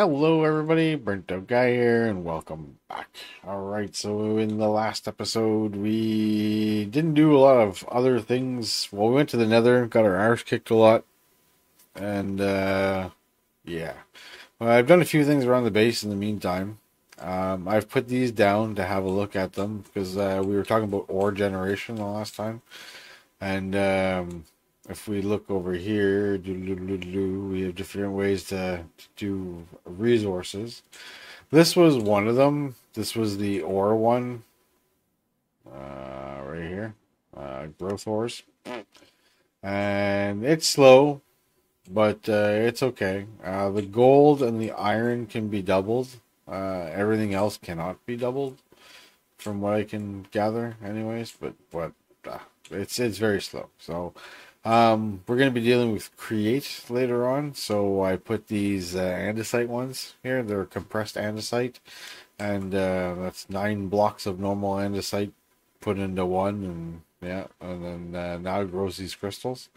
Hello everybody, Burnedoutguy here, and welcome back. Alright, so in the last episode, we didn't do a lot of other things. Well, we went to the nether, got our arse kicked a lot, and yeah. Well, I've done a few things around the base in the meantime. I've put these down to have a look at them, because we were talking about ore generation the last time. And if we look over here, we have different ways to do resources. This was one of them. This was the ore one. Right here. Growth ores. And it's slow, but it's okay. The gold and the iron can be doubled. Everything else cannot be doubled, from what I can gather anyways. But it's very slow. So we're going to be dealing with Create later on, so I put these andesite ones here. They're compressed andesite, and that's 9 blocks of normal andesite put into one, and yeah, and then now it grows these crystals.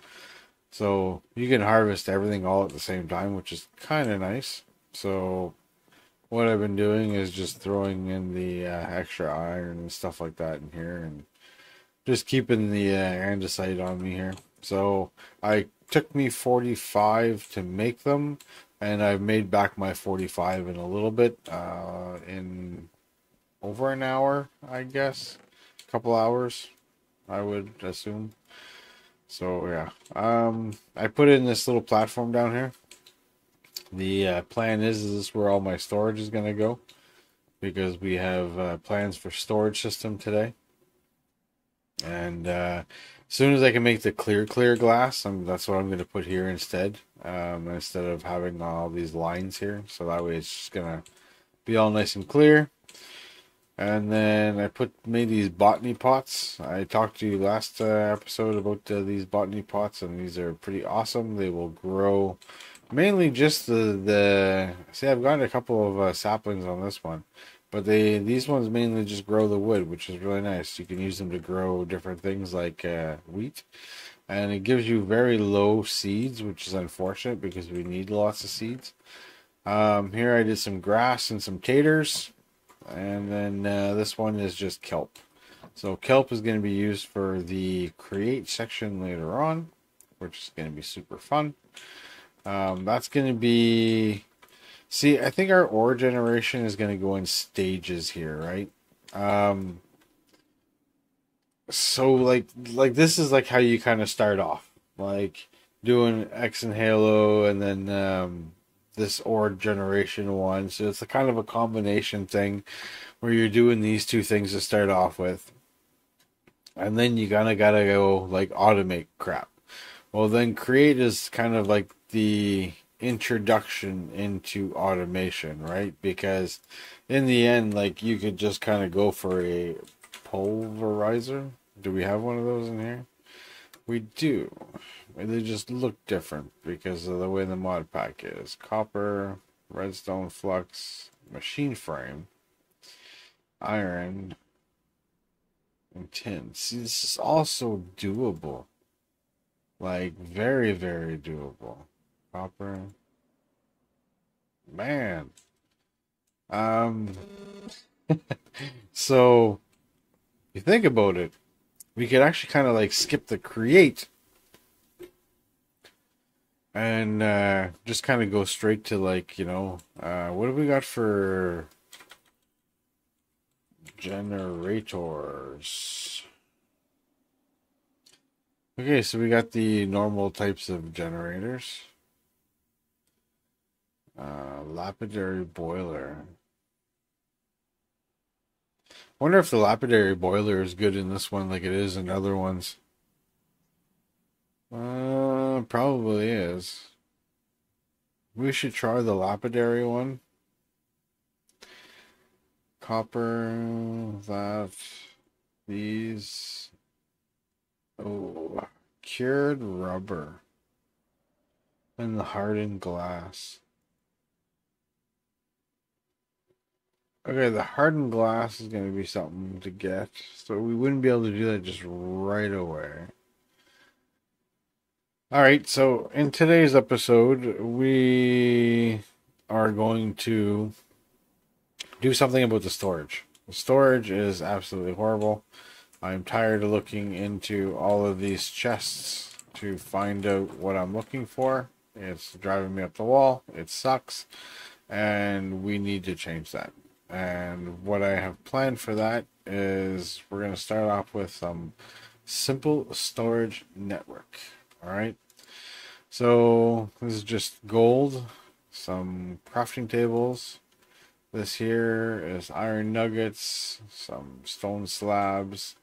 So you can harvest everything all at the same time, which is kind of nice. So what I've been doing is just throwing in the extra iron and stuff like that in here, and just keeping the andesite on me here. So I took me 45 to make them, and I've made back my 45 in a little bit, in over an hour, I guess, a couple hours, I would assume. So yeah, I put in this little platform down here. The plan is this is where all my storage is going to go, because we have plans for storage system today. And as soon as I can make the clear glass, that's what I'm going to put here instead, instead of having all these lines here. So that way it's just going to be all nice and clear. And then I made these botany pots. I talked to you last episode about these botany pots, and these are pretty awesome. They will grow mainly just the see, I've gotten a couple of saplings on this one. But these ones mainly just grow the wood, which is really nice. You can use them to grow different things like wheat. And it gives you very low seeds, which is unfortunate because we need lots of seeds. Here I did some grass and some taters. And then this one is just kelp. So kelp is going to be used for the Create section later on, which is going to be super fun. That's going to be... See, I think our ore generation is going to go in stages here, right? So, like this is like how you kind of start off, like doing X and Halo, and then this ore generation one. So it's a kind of a combination thing where you're doing these two things to start off with, and then you kind of gotta go like automate crap. Well, then Create is kind of like the introduction into automation, right? Because in the end, like, you could just kind of go for a pulverizer. Do we have one of those in here? We do. They just look different because of the way the mod pack is. Copper, redstone flux, machine frame, iron, and tin. See, this is also doable. Like, very, very doable. Copper, man. So if you think about it, we could actually kind of like skip the Create and just kind of go straight to, like, you know, what have we got for generators? Okay, so we got the normal types of generators. Lapidary boiler. I wonder if the lapidary boiler is good in this one like it is in other ones. Probably is. We should try the lapidary one. Copper, that, these. Oh, cured rubber and the hardened glass. Okay, the hardened glass is going to be something to get. So we wouldn't be able to do that just right away. Alright, so in today's episode, we are going to do something about the storage. The storage is absolutely horrible. I'm tired of looking into all of these chests to find out what I'm looking for. It's driving me up the wall. It sucks. And we need to change that. And what I have planned for that is we're going to start off with some simple storage network. All right. So this is just gold, some crafting tables. This here is iron nuggets, some stone slabs.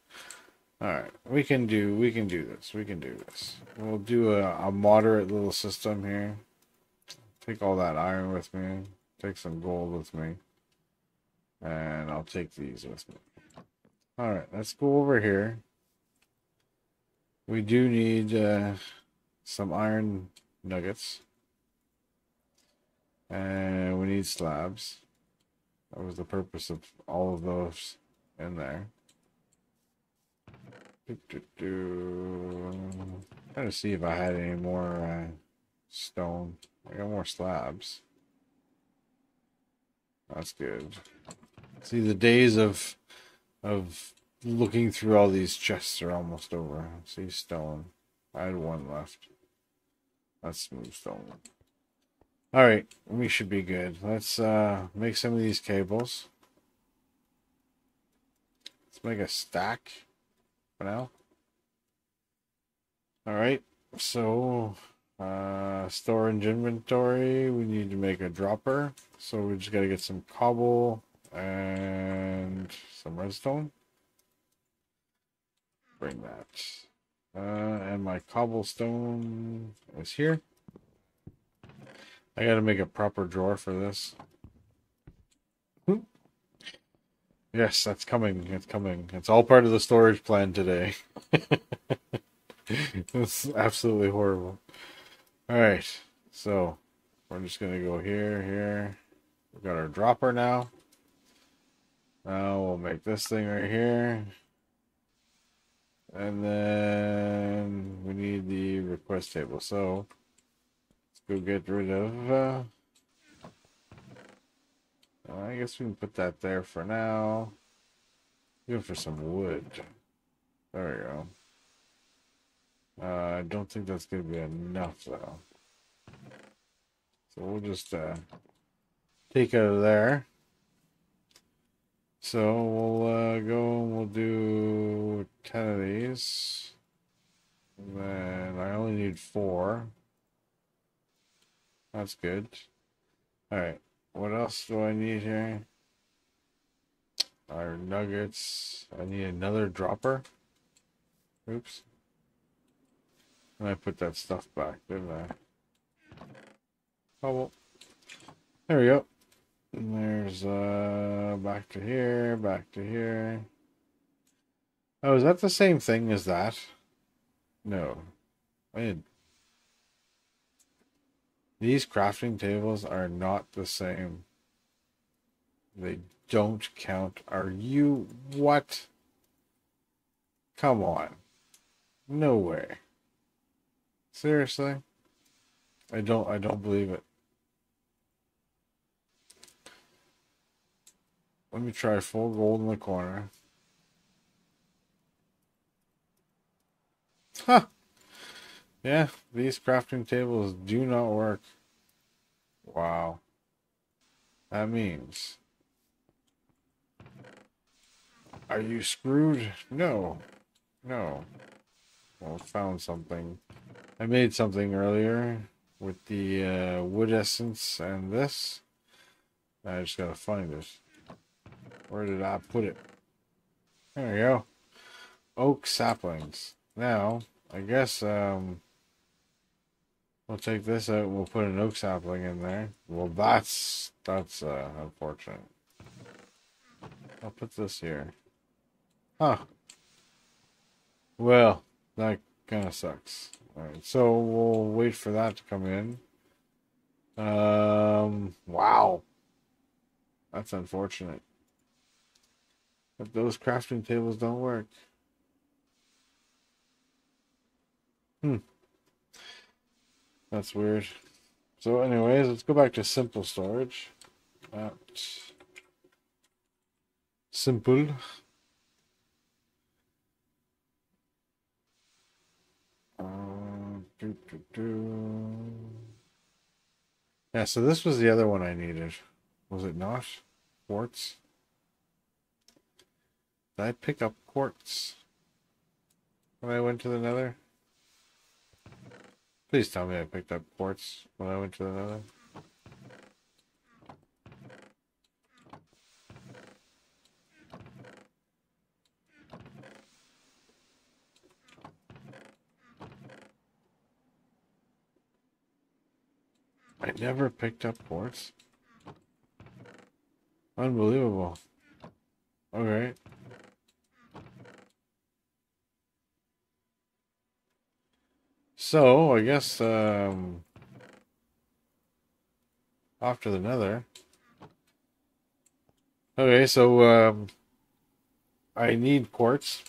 All right, we can do this. We'll do a moderate little system here. Take all that iron with me. Take some gold with me. And I'll take these with me. All right, let's go over here. We do need some iron nuggets. And we need slabs. That was the purpose of all of those in there. Trying to see if I had any more stone. I got more slabs. That's good. See, the days of looking through all these chests are almost over. See, stone. I had one left. Let's move stone. All right, we should be good. Let's make some of these cables. Let's make a stack for now. All right, so storage inventory. We need to make a dropper. So we just got to get some cobble and some redstone. Bring that. And my cobblestone is here. I gotta make a proper drawer for this. Yes, that's coming. It's coming. It's all part of the storage plan today. It's absolutely horrible. Alright, so we're just gonna go here, here. We've got our dropper now. Now we'll make this thing right here. And then we need the request table. So go get rid of I guess we can put that there for now. Go for some wood. There we go. I don't think that's gonna be enough though, so we'll just take out of there. So we'll go and we'll do 10 of these, and then I only need 4. That's good. Alright, what else do I need here? Our nuggets. I need another dropper. Oops. And I put that stuff back, didn't I? Oh, well. There we go. And there's back to here, back to here. Oh, is that the same thing as that? No. I didn't. These crafting tables are not the same. They don't count. Are you... what? Come on. No way. Seriously? I don't believe it. Let me try full gold in the corner. Huh. Yeah, these crafting tables do not work. Wow. That means... are you screwed? No. No. Well, found something. I made something earlier with the wood essence and this. I just gotta find it. Where did I put it? There we go. Oak saplings. Now, I guess... we'll take this out and we'll put an oak sapling in there. Well, that's unfortunate. I'll put this here. Huh. Well, that kind of sucks. Alright, so we'll wait for that to come in. Wow. That's unfortunate. But those crafting tables don't work. That's weird. So anyways, let's go back to simple storage. Simple. Yeah, so this was the other one I needed. Was it not? Quartz. Did I pick up quartz when I went to the Nether? Please tell me I picked up quartz when I went to the Nether. I never picked up quartz. Unbelievable. Alright. So, I guess, off to the Nether. Okay, so, I need quartz.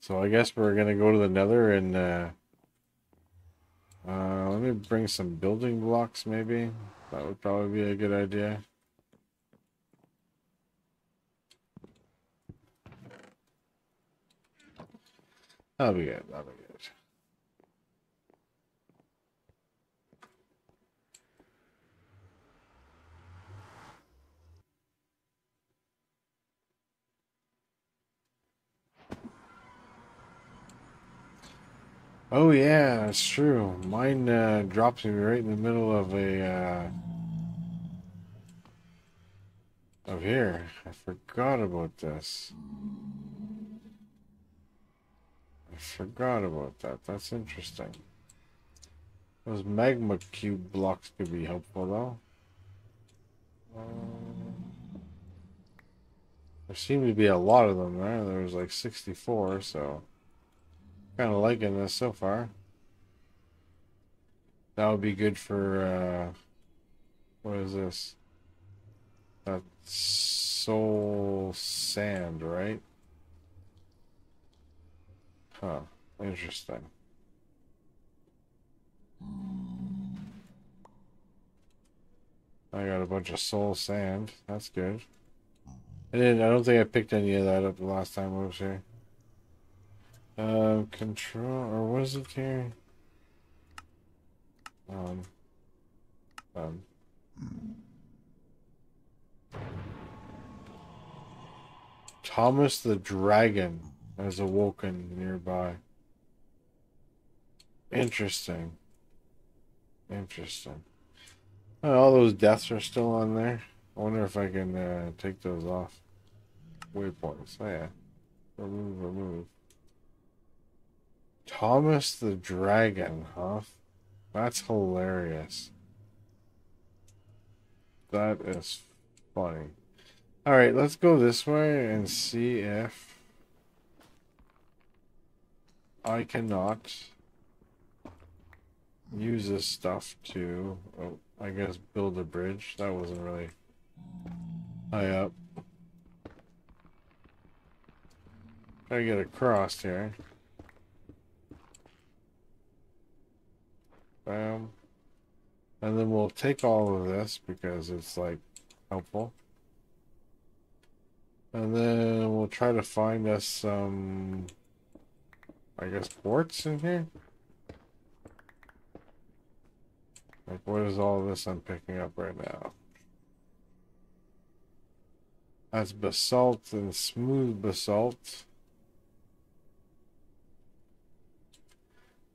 So I guess we're gonna go to the Nether and, let me bring some building blocks, maybe. That would probably be a good idea. That'll be good, that'll be good. Oh yeah, that's true. Mine drops me right in the middle of a of here. I forgot about this. I forgot about that. That's interesting. Those magma cube blocks could be helpful though. There seemed to be a lot of them there. There was like 64, so kind of liking this so far. That would be good for what is this? That soul sand, right? Huh, interesting. I got a bunch of soul sand. That's good. I don't think I picked any of that up the last time I was here. Control, or what is it here? Thomas the Dragon has awoken nearby. Interesting. Interesting. All those deaths are still on there. I wonder if I can take those off. Waypoints. Oh yeah. Remove, remove. Thomas the Dragon, huh? That's hilarious. That is funny. Alright, let's go this way and see if I cannot use this stuff to, oh, I guess build a bridge. That wasn't really high up. Try to get across here. And then we'll take all of this because it's like helpful, and then we'll try to find us some, I guess, quartz in here. Like, what is all this I'm picking up right now? That's basalt and smooth basalt.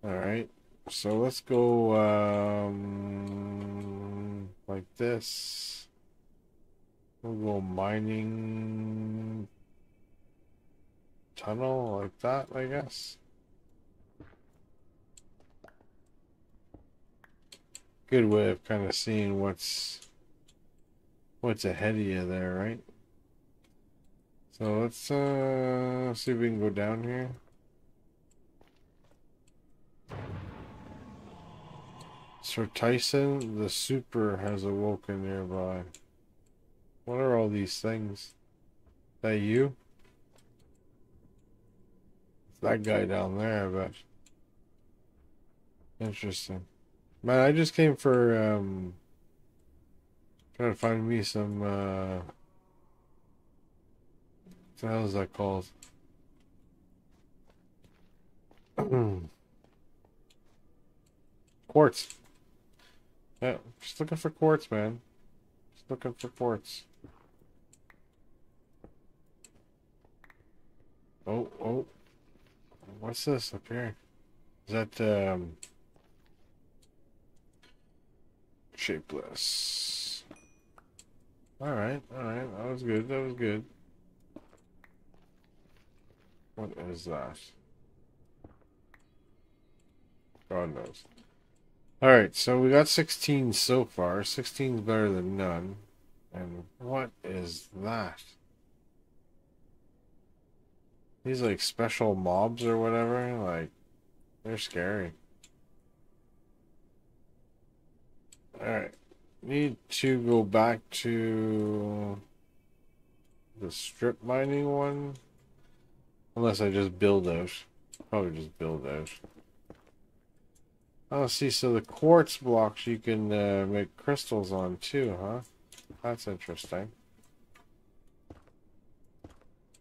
All right. So let's go like this. We'll go mining tunnel like that, I guess. Good way of kind of seeing what's ahead of you there, right? So let's see if we can go down here. Sir Tyson, the super, has awoken nearby. What are all these things? Is that you? It's that guy down there, I bet. Interesting. Man, I just came for trying to find me some what the hell is that called? Quartz. Yeah, just looking for quartz, man. Just looking for quartz. Oh, oh. What's this up here? Is that shapeless. Alright, alright. That was good, that was good. What is that? God knows. Alright, so we got 16 so far. 16 is better than none. And what is that? These like special mobs or whatever, like they're scary. Alright. Need to go back to the strip mining one. Unless I just build out. Probably just build out. Oh, see, so the quartz blocks you can make crystals on too, huh? That's interesting.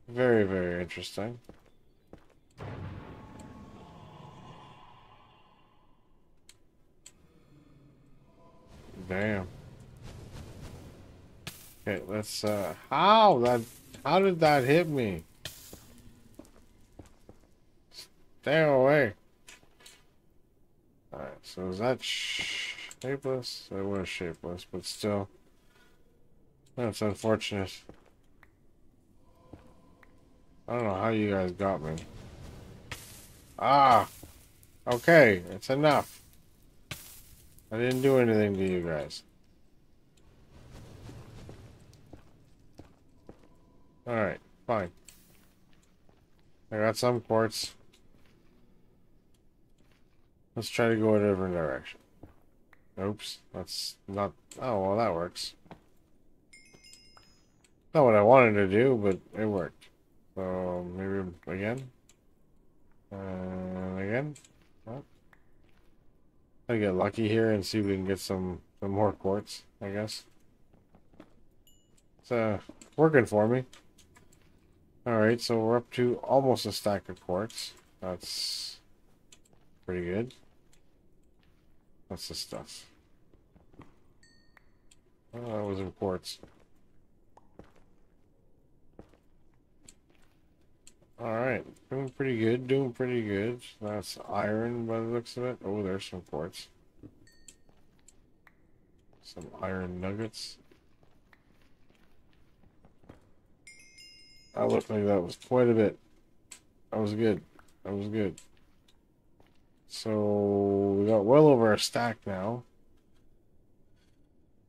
Very, very interesting. Damn. Okay, let's how did that hit me? Stay away. Alright, so is that shapeless? It was shapeless, but still. That's unfortunate. I don't know how you guys got me. Ah! Okay, it's enough. I didn't do anything to you guys. Alright, fine. I got some quartz. Let's try to go a different direction. Oops, that's not... Oh, well, that works. Not what I wanted to do, but it worked. So, maybe again? And again? Oh. I get lucky here and see if we can get some more quartz, I guess. It's working for me. Alright, so we're up to almost a stack of quartz. That's pretty good. What's the stuff? Oh, that was in quartz. Alright, doing pretty good, doing pretty good. That's iron by the looks of it. Oh, there's some quartz. Some iron nuggets. That looked like that was quite a bit. That was good. That was good. So, we got well over a stack now.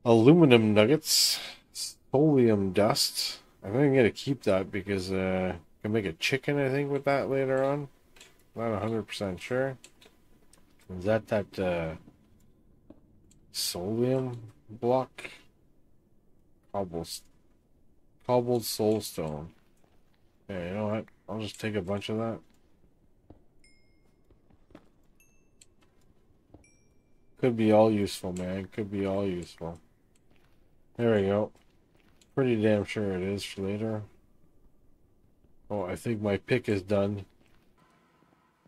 Aluminum nuggets. Solium dust. I think I'm going to keep that because... can make a chicken, I think, with that later on. Not 100% sure. Is that solium block? Cobbled soulstone. Yeah, you know what? I'll just take a bunch of that. Could be all useful, man. Could be all useful. There we go. Pretty damn sure it is for later. Oh, I think my pick is done.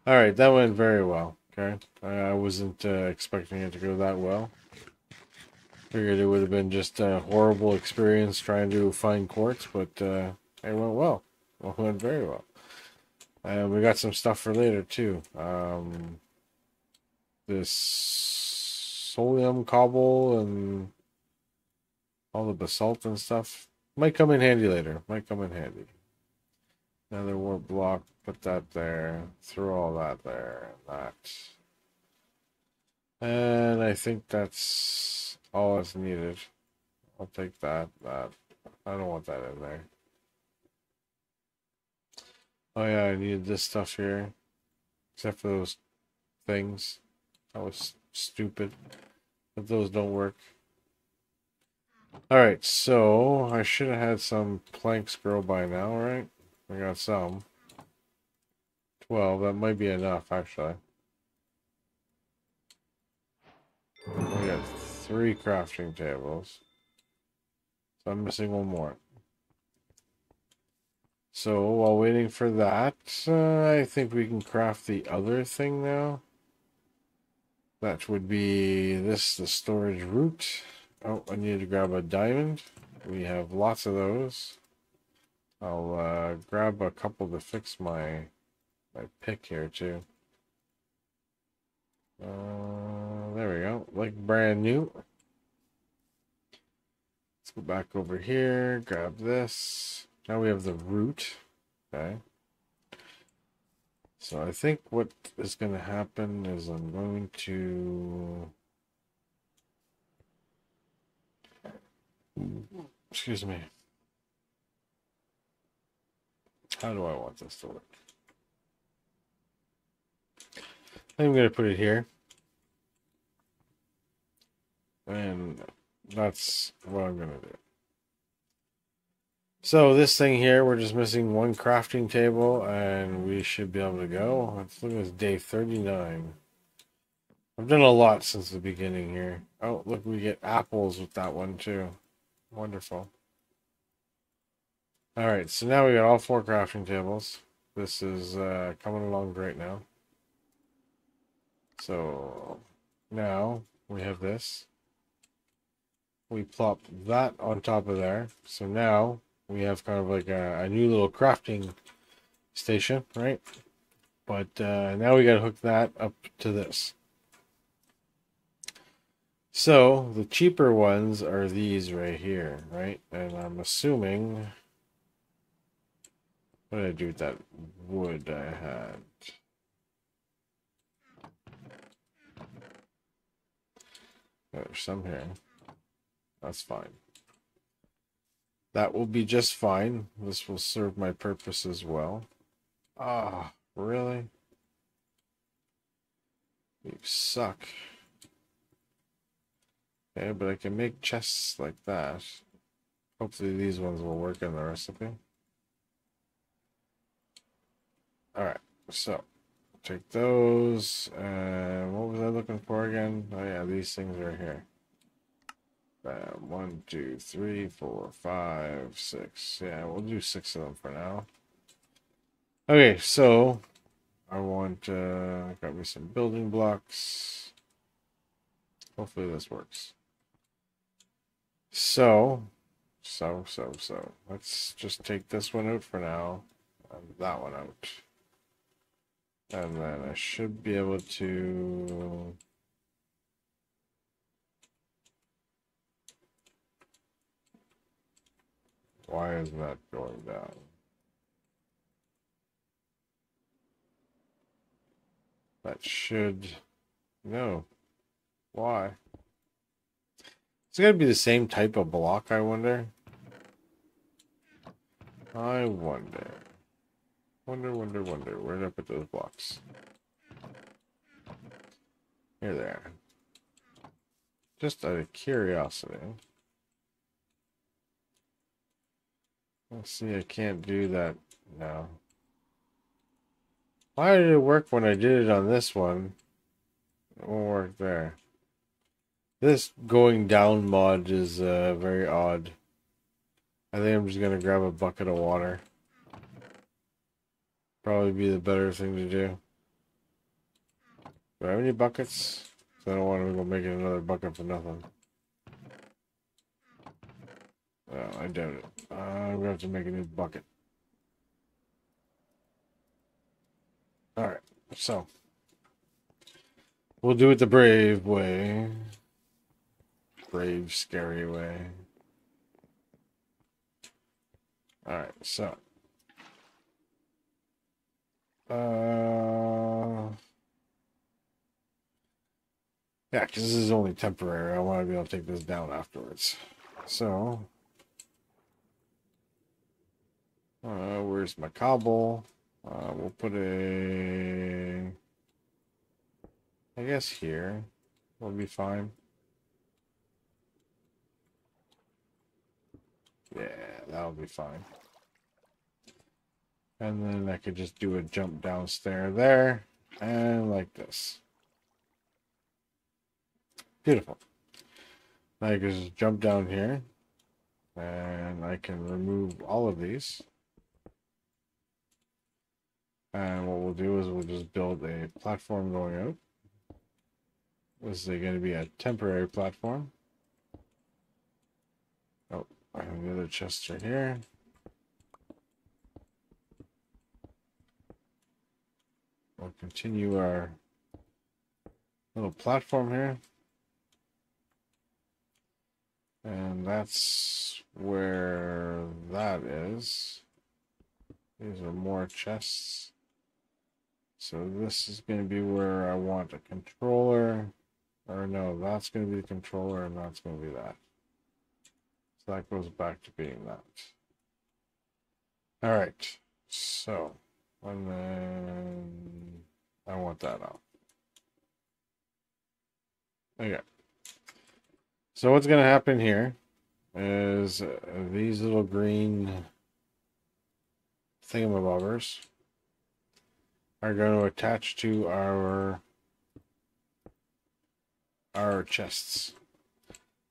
Alright, that went very well. Okay, I wasn't expecting it to go that well. Figured it would have been just a horrible experience trying to find quartz, but it went well. It went very well. We got some stuff for later, too. This solium cobble and all the basalt and stuff. Might come in handy later. Might come in handy. Another warp block, put that there, throw all that there, that. And I think that's all that's needed. I'll take that, that. I don't want that in there. Oh yeah, I needed this stuff here. Except for those things. That was stupid. But those don't work. Alright, so I should have had some planks grow by now, right? I got some. 12, that might be enough, actually. 3 crafting tables. So I'm missing one more. So while waiting for that, I think we can craft the other thing now. That would be this, the storage route. Oh, I need to grab a diamond. We have lots of those. I'll grab a couple to fix my pick here too. There we go, like brand new. Let's go back over here, grab this. Now we have the root. Okay. So I think what is going to happen is I'm going to... Excuse me. How do I want this to work? I'm going to put it here. And that's what I'm going to do. So this thing here, we're just missing one crafting table and we should be able to go. Let's look at day 39. I've done a lot since the beginning here. Oh, look, we get apples with that one too. Wonderful. All right, so now we got all 4 crafting tables. This is coming along great now. So now we have this. We plop that on top of there. So now we have kind of like a new little crafting station, right? But now we got to hook that up to this. So the cheaper ones are these right here, right? And I'm assuming... What did I do with that wood I had? There's some here. That's fine. That will be just fine. This will serve my purpose as well. Ah, really? You suck. Okay, but I can make chests like that. Hopefully these ones will work in the recipe. Alright, so take those. What was I looking for again? Oh yeah, these things are here. 1, 2, 3, 4, 5, 6. Yeah, we'll do 6 of them for now. Okay, so I want got me some building blocks. Hopefully this works. So let's just take this one out for now and that one out, and then I should be able to... Why is that going down? That should... No. Why? It's going to be the same type of block, I wonder. I wonder. Wonder. Where did I put those blocks? Here they are. Just out of curiosity. Let's see, I can't do that now. Why did it work when I did it on this one? It won't work there. This going down mod is very odd. I think I'm just going to grab a bucket of water. Probably be the better thing to do. Do I have any buckets? I don't want to go make another bucket for nothing. Oh, I doubt it. I'm going to have to make a new bucket. Alright, so. We'll do it the brave way. Brave, scary way. Alright, so. Yeah, because this is only temporary. I want to be able to take this down afterwards. So... where's my cobble? We'll put a... I guess here. We'll be fine. Yeah, that'll be fine. And then I could just do a jump downstairs there. And like this. Beautiful. Now you can just jump down here and I can remove all of these. And what we'll do is we'll just build a platform going out. This is going to be a temporary platform. Oh, I have the other chest right here. We'll continue our little platform here. And that's where that is. These are more chests. So this is going to be where I want a controller. Or no, that's going to be the controller and that's going to be that. So that goes back to being that. All right. So, and then I want that out. Okay. So what's going to happen here is these little green thingamabobbers are going to attach to our chests.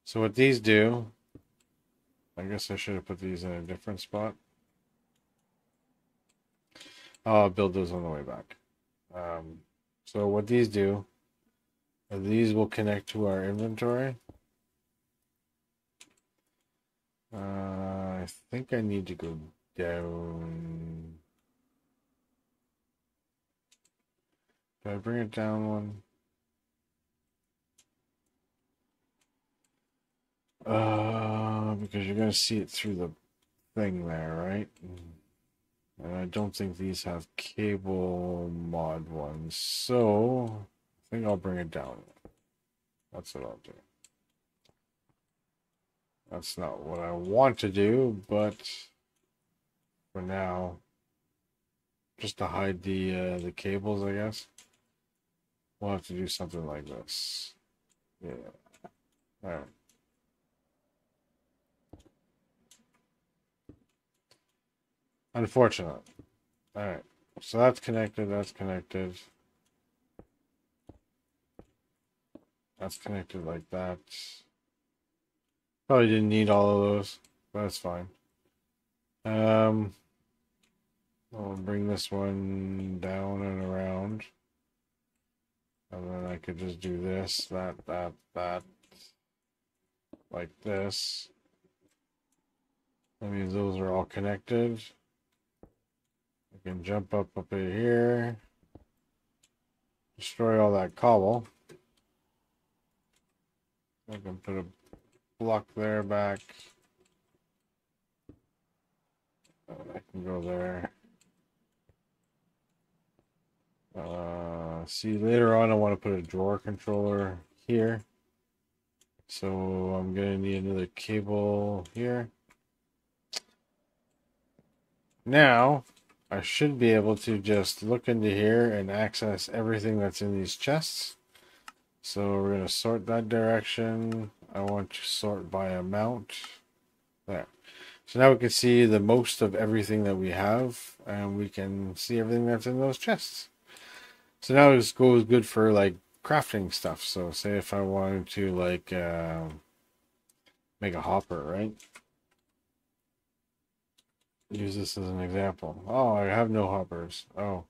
So what these do, I guess I should have put these in a different spot. I'll build those on the way back. So what these do, these will connect to our inventory. I think I need to go down. Do I bring it down one? Because you're going to see it through the thing there, right? And I don't think these have cable mod ones, so I think I'll bring it down. That's what I'll do. That's not what I want to do, but for now, just to hide the cables, I guess, we'll have to do something like this. Yeah. All right. Unfortunate. All right. So that's connected. That's connected. That's connected like that. Probably didn't need all of those, but that's fine. I'll bring this one down and around. And then I could just do this, that, like this. That means those are all connected. I can jump up in here. Destroy all that cobble. I can put a block there back. I can go there. See, later on I want to put a drawer controller here. So I'm going to need another cable here. Now, I should be able to just look into here and access everything that's in these chests. So we're going to sort that direction. I want to sort by amount. There. So now we can see the most of everything that we have, and we can see everything that's in those chests. So now this goes good for like crafting stuff. So say if I wanted to like make a hopper, right? Use this as an example. Oh, I have no hoppers. Oh.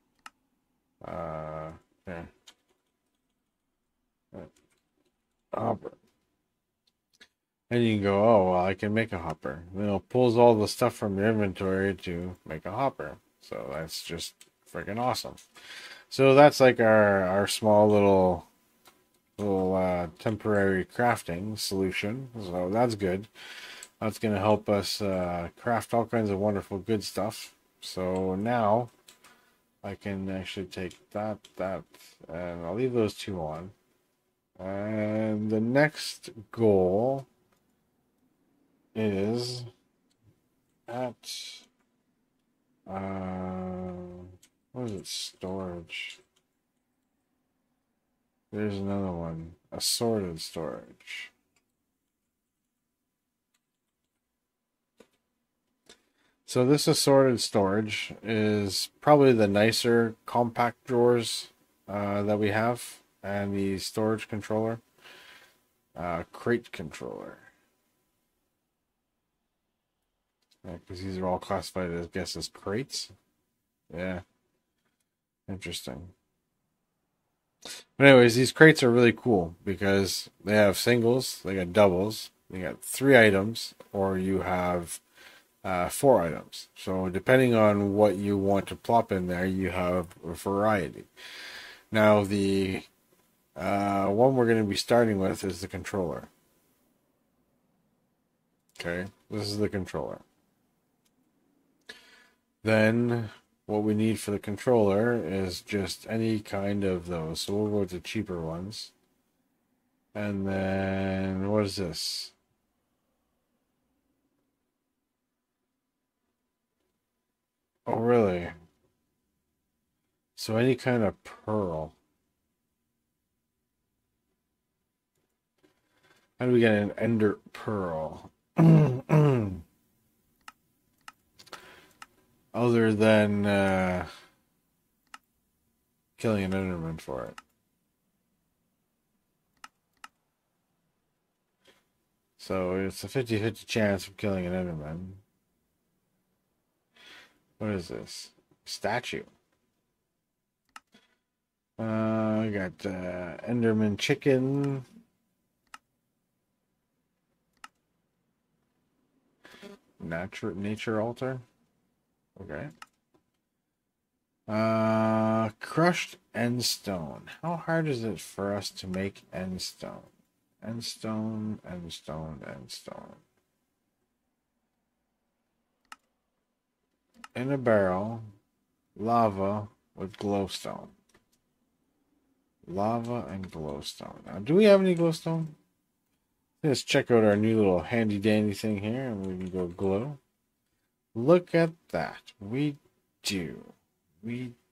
Okay. Hopper. And you can go, oh, well, I can make a hopper. You know, pulls all the stuff from your inventory to make a hopper. So that's just freaking awesome. So that's like our small little temporary crafting solution. So that's good. That's going to help us craft all kinds of wonderful good stuff. So now I can actually take that, and I'll leave those two on. And the next goal is at what is it? Storage. There's another one. Assorted storage. So this assorted storage is probably the nicer compact drawers that we have, and the storage controller. crate controller. Because these are all classified, I guess, as crates. Yeah. Interesting. But anyways, these crates are really cool because they have singles, they got doubles, they got 3 items, or you have 4 items. So depending on what you want to plop in there, you have a variety. Now the one we're going to be starting with is the controller. Okay, this is the controller. Then what we need for the controller is just any kind of those. So we'll go to cheaper ones. And then what is this? Oh, really? So any kind of pearl. How do we get an ender pearl? Other than killing an enderman for it. So it's a 50-50 chance of killing an enderman. What is this? Statue. I got enderman chicken. Nature altar. Okay. Crushed end stone. How hard is it for us to make end stone? End stone, end stone, end stone. In a barrel, lava with glowstone. Lava and glowstone. Now, do we have any glowstone? Let's check out our new little handy dandy thing here, and we can go glow. Look at that. We do. I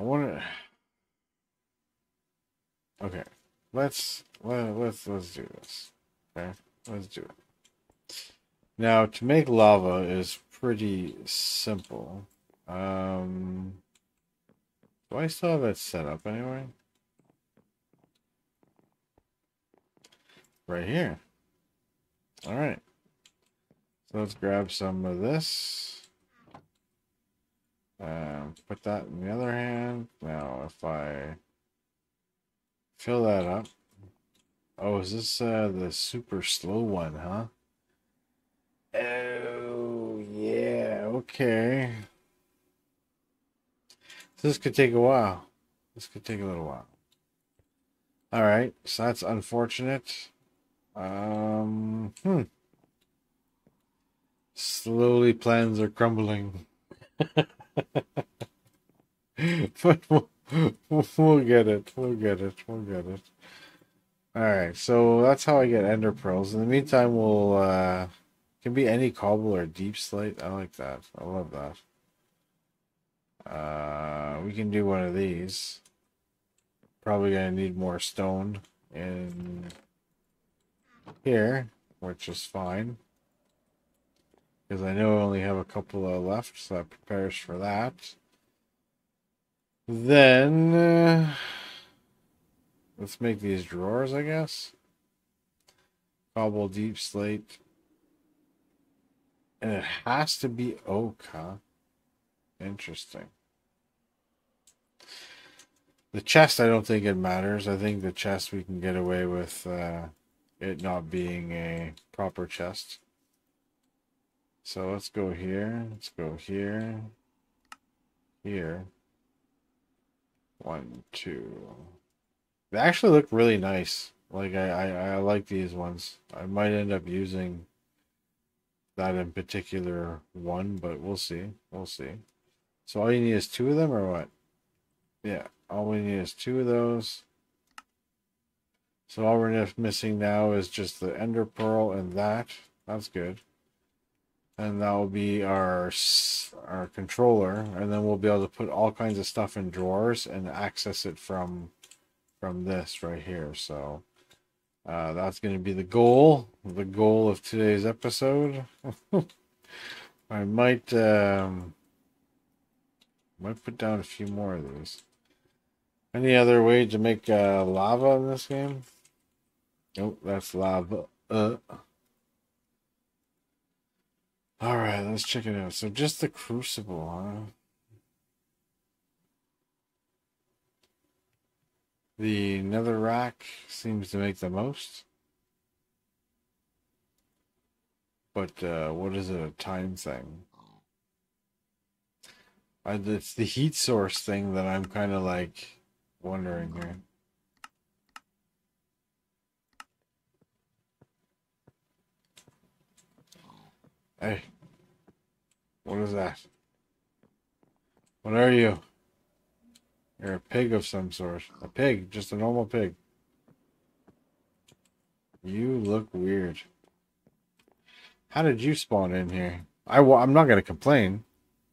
want to. Okay, let's do this. Okay, let's do it. Now to make lava is pretty simple. Do I still have that set up anyway? Right here. All right. So let's grab some of this. Put that in the other hand. Now, if I fill that up. Oh, is this the super slow one, huh? Oh, yeah. Okay. So this could take a while. This could take a little while. All right. So that's unfortunate. Slowly plans are crumbling. But we'll get it. We'll get it. Alright, so that's how I get ender pearls. In the meantime, we'll can be any cobble or deep slate. I like that. I love that. We can do one of these. Probably gonna need more stone in here, which is fine. Because I know I only have a couple left, so that prepares for that. Then, let's make these drawers, I guess. Cobble, deep slate. And it has to be oak, huh? Interesting. The chest, I don't think it matters. I think the chest we can get away with it not being a proper chest. So let's go here, here. 1, 2. They actually look really nice. Like I like these ones. I might end up using that in particular one, but we'll see. So all you need is 2 of them or what? Yeah, all we need is 2 of those. So all we're missing now is just the ender pearl and that. That's good. And that will be our controller, and then we'll be able to put all kinds of stuff in drawers and access it from this right here. So that's going to be the goal of today's episode. I might put down a few more of these. Any other way to make lava in this game? Nope, that's lava. All right, let's check it out. So just the crucible, huh? The nether rock seems to make the most. But what is it, a time thing? It's the heat source thing that I'm kind of like wondering here. Hey, what is that? What are you? You're a pig of some sort. A pig, just a normal pig. You look weird. How did you spawn in here? I'm not going to complain.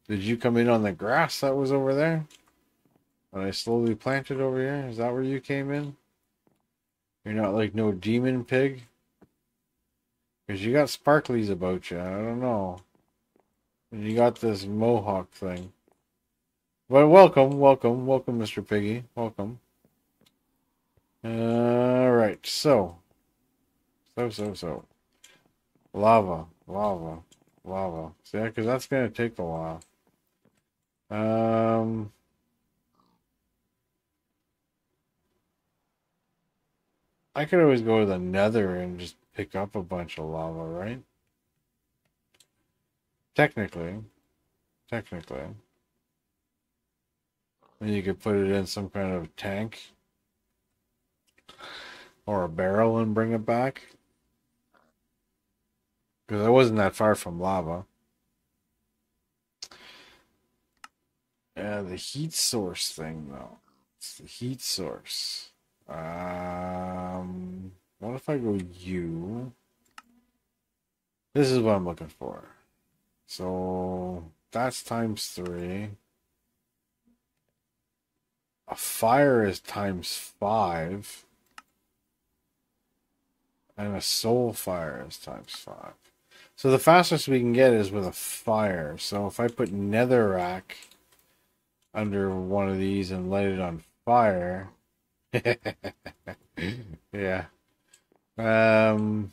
Did you come in on the grass that was over there? That I slowly planted over here? Is that where you came in? You're not like no demon pig? Because you got sparklies about you. I don't know. And you got this mohawk thing. But welcome, welcome, welcome, Mr. Piggy. Welcome. Alright, so. Lava. See, because that's going to take a while. I could always go to the nether and just pick up a bunch of lava, right? Technically. And you could put it in some kind of tank or a barrel and bring it back. Because I wasn't that far from lava. Yeah, the heat source thing, though. It's the heat source. What if I go you? This is what I'm looking for. So that's ×3. A fire is ×5. And a soul fire is ×5. So the fastest we can get is with a fire. So if I put netherrack under one of these and light it on fire, yeah, we'll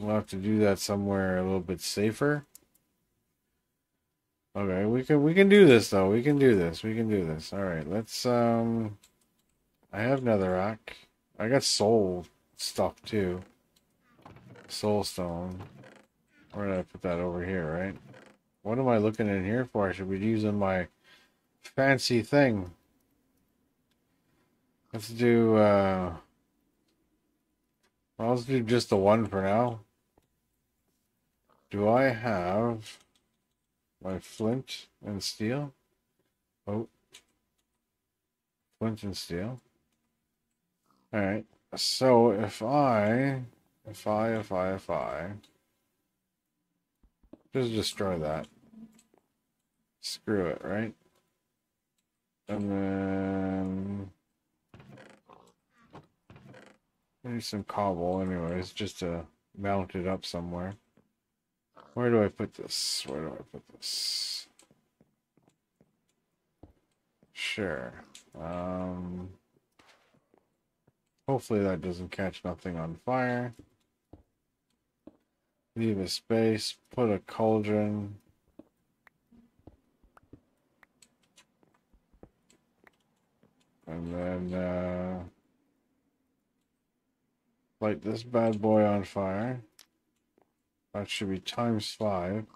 have to do that somewhere a little bit safer. Okay, we can do this though. We can do this. All right, let's. I have netherrack. I got soul stuff too. Soulstone. We're gonna put that over here, right? What am I looking in here for? I should be using my fancy thing. Let's do well, let's do just the one for now. Do I have my flint and steel? Oh, flint and steel. All right. So if I just destroy that, screw it, right? And then maybe some cobble anyways, just to mount it up somewhere. Where do I put this? Sure. Hopefully that doesn't catch nothing on fire. Leave a space. Put a cauldron. And then light this bad boy on fire. That should be ×5.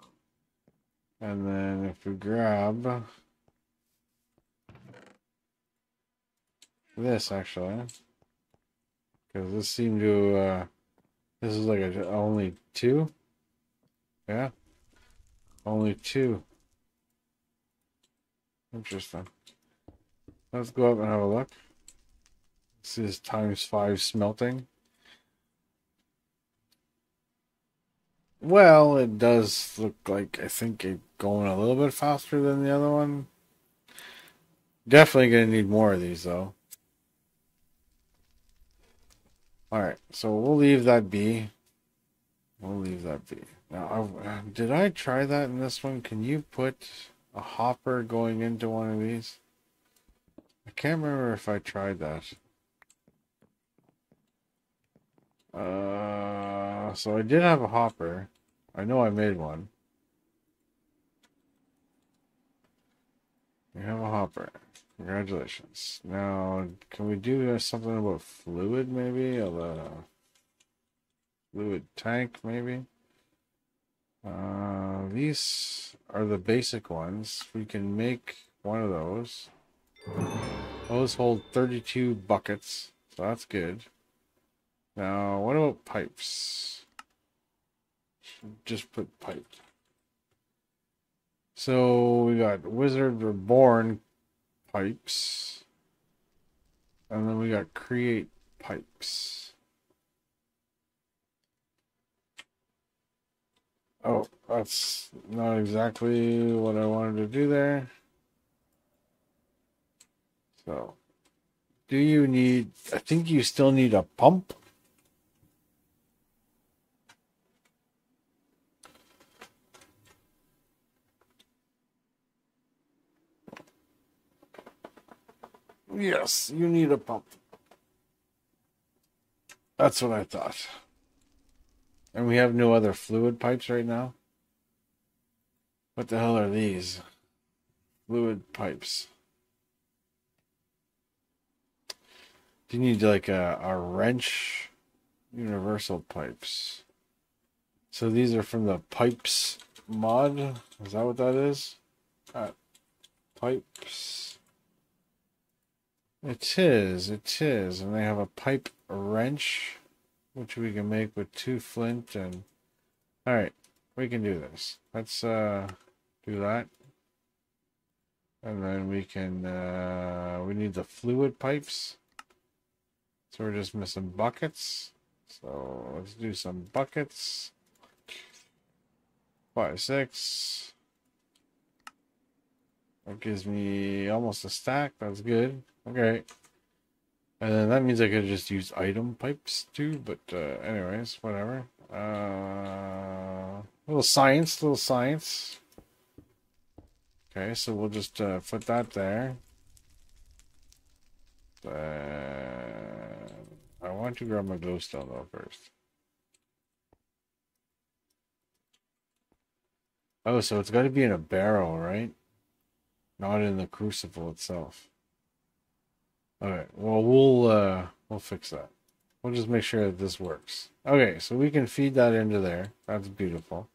And then if we grab this, actually. Because this seemed to, this is like a, only 2? Yeah. Only 2. Interesting. Let's go up and have a look. This is ×5 smelting. Well, it does look like, I think, it's going a little bit faster than the other one. Definitely going to need more of these, though. Alright, so we'll leave that be. Now, did I try that in this one? Can you put a hopper going into one of these? I can't remember if I tried that. So I did have a hopper. I know I made one. We have a hopper. Congratulations. Now, can we do something about fluid, maybe? A fluid tank, maybe? These are the basic ones. We can make one of those. Those hold 32 buckets, so that's good. Now, what about pipes? Just put pipe. So we got Wizard Reborn pipes, and then we got Create pipes. Oh, that's not exactly what I wanted to do there. So, do you need, I think you still need a pump. Yes, you need a pump. That's what I thought. And we have no other fluid pipes right now. What the hell are these? Fluid pipes. Do you need like a wrench? Universal pipes. So these are from the pipes mod. Is that what that is? Pipes. It is, and they have a pipe wrench, which we can make with 2 flint and... Alright, we can do this. Let's do that. And then we can, we need the fluid pipes. So we're just missing buckets. So let's do some buckets. 5, 6. That gives me almost a stack, that's good. Okay, and then that means I could just use item pipes too, but anyways, whatever. Little science. Okay, so we'll just put that there. I want to grab my glowstone though first. Oh, so it's got to be in a barrel, right? Not in the crucible itself. Alright, well, we'll fix that. We'll just make sure that this works. Okay, so we can feed that into there. That's beautiful.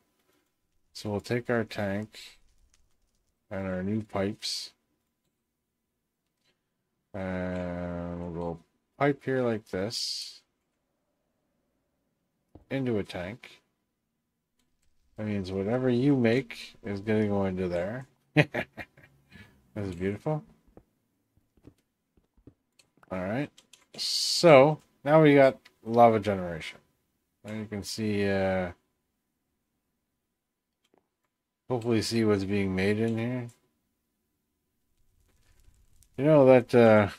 So we'll take our tank and our new pipes. And we'll go pipe here like this. Into a tank. That means whatever you make is going to go into there. That's beautiful. Alright, so now we got lava generation. And you can see, hopefully see what's being made in here. You know that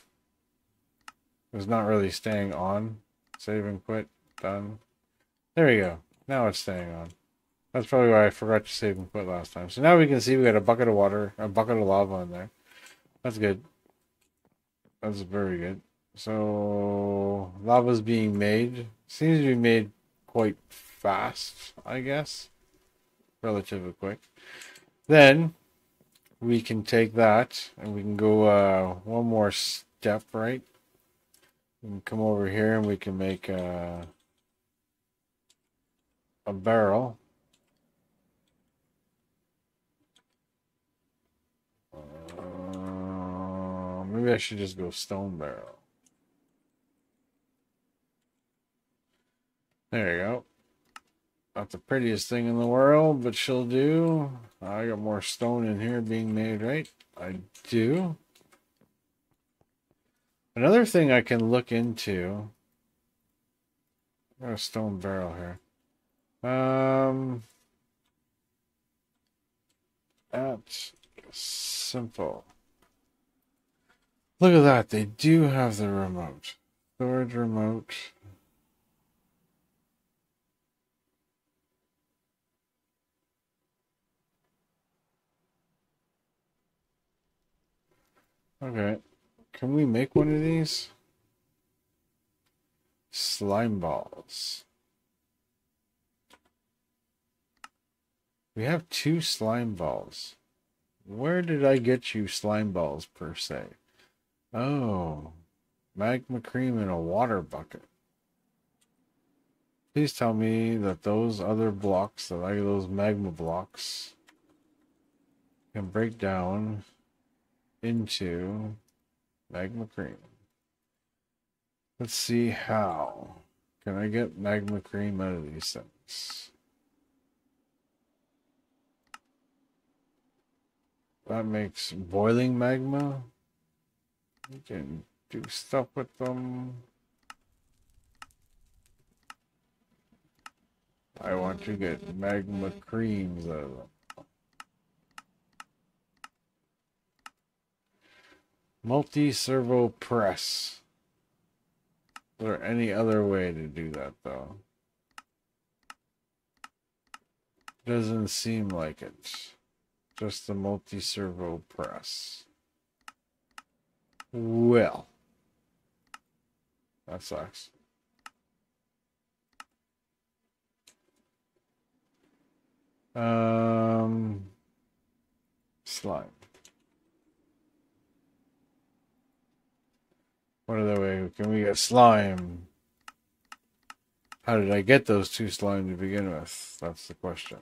was not really staying on. Save and quit, done. There we go, now it's staying on. That's probably why I forgot to save and quit last time. So now we can see we got a bucket of water, a bucket of lava in there. That's good. That's very good. So, lava's being made. Seems to be made quite fast, I guess. Relatively quick. Then, we can take that and we can go one more step, right? We can come over here and we can make a barrel. Maybe I should just go stone barrel. There you go. Not the prettiest thing in the world, but she'll do. I got more stone in here being made, right? I do. Another thing I can look into. I got a stone barrel here. That's simple. Look at that, they do have the remote. Storage remote. Okay, Can we make one of these? Slime balls. We have 2 slime balls. Where did I get you slime balls per se? Oh, magma cream in a water bucket. Please tell me that those other blocks, that those magma blocks, can break down into magma cream. Let's see how. Can I get magma cream out of these things? That makes boiling magma. You can do stuff with them. I want to get magma creams out of them. Multi-servo press. Is there any other way to do that though? Doesn't seem like it. Just the multi-servo press. Well, that sucks. Slime. What other way can we get slime? How did I get those 2 slime to begin with? That's the question.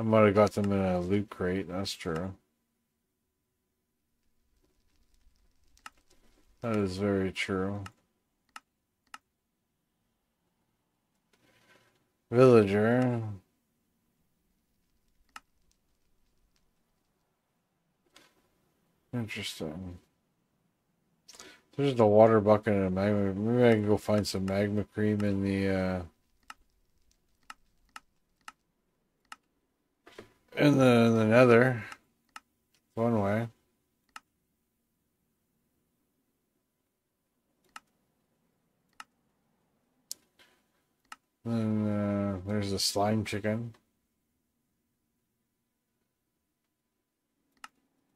I might have got them in a loot crate, that's true. That is very true. Villager. Interesting. There's the water bucket and a magma. Maybe I can go find some magma cream in the in the nether. One way. And then there's the slime chicken.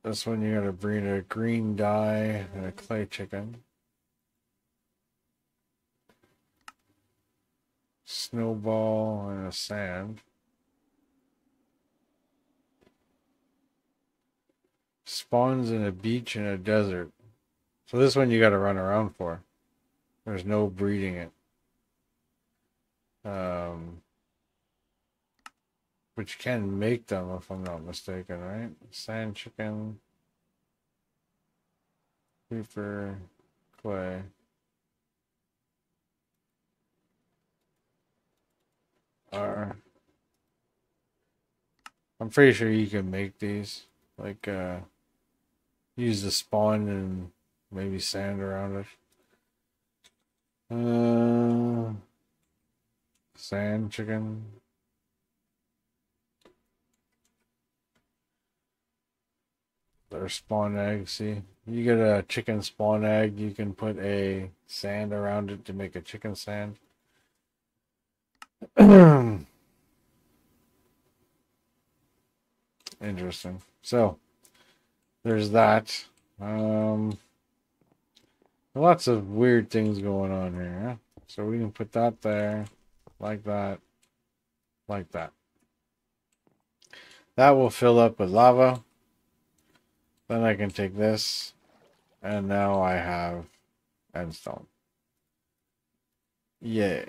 This one you gotta breed a green dye and a clay chicken. Snowball and a sand. Spawns in a beach and a desert. So this one you got to run around for. There's no breeding it. But you can make them if I'm not mistaken, right? Sand chicken. Creeper. Clay. R. I'm pretty sure you can make these. Like, use the spawn and maybe sand around it. Sand chicken. Their spawn egg, see? You get a chicken spawn egg, you can put a sand around it to make a chicken sand. Interesting. So, there's that. Lots of weird things going on here. So we can put that there, like that, like that. That will fill up with lava. Then I can take this, and now I have endstone. Yay.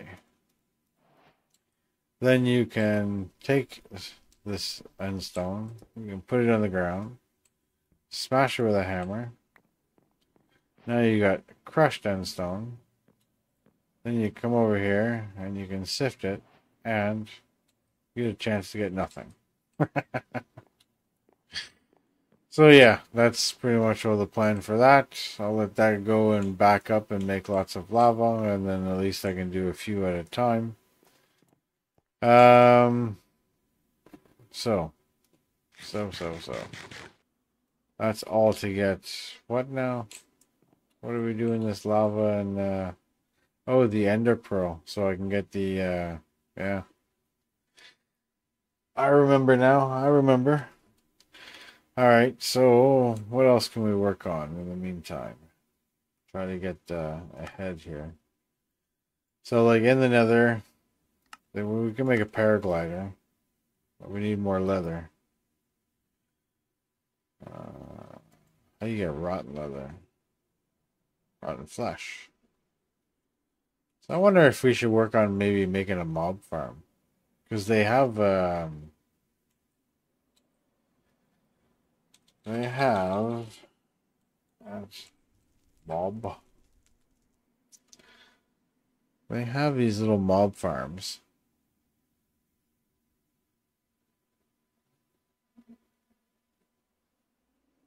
Then you can take this endstone, you can put it on the ground, smash it with a hammer. Now you got crushed endstone. Then you come over here and you can sift it and you get a chance to get nothing. So yeah, that's pretty much all the plan for that. I'll let that go and back up and make lots of lava, and then at least I can do a few at a time. So. That's all to get. What now? What are we doing this lava and, oh, the ender pearl. So I can get the, yeah. I remember now. I remember. All right. So what else can we work on in the meantime? Try to get ahead here. So like in the nether, then we can make a paraglider, but we need more leather. How do you get rotten leather? Rotten flesh. So I wonder if we should work on maybe making a mob farm. Because they have mob. They have these little mob farms.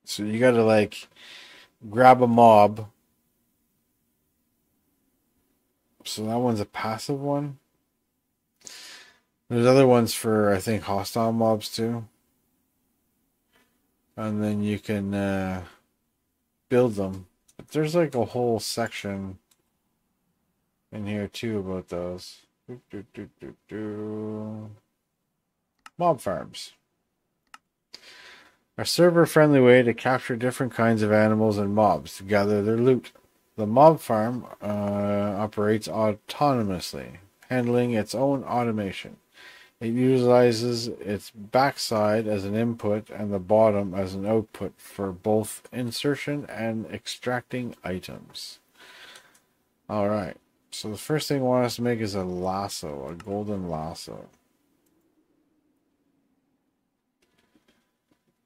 So you gotta like grab a mob. So that one's a passive one. There's other ones for, I think, hostile mobs too. And then you can build them. But there's like a whole section in here too about those. Mob farms. A server-friendly way to capture different kinds of animals and mobs to gather their loot. The mob farm operates autonomously, handling its own automation. It utilizes its backside as an input and the bottom as an output for both insertion and extracting items. Alright, so the first thing I want us to make is a lasso, a golden lasso.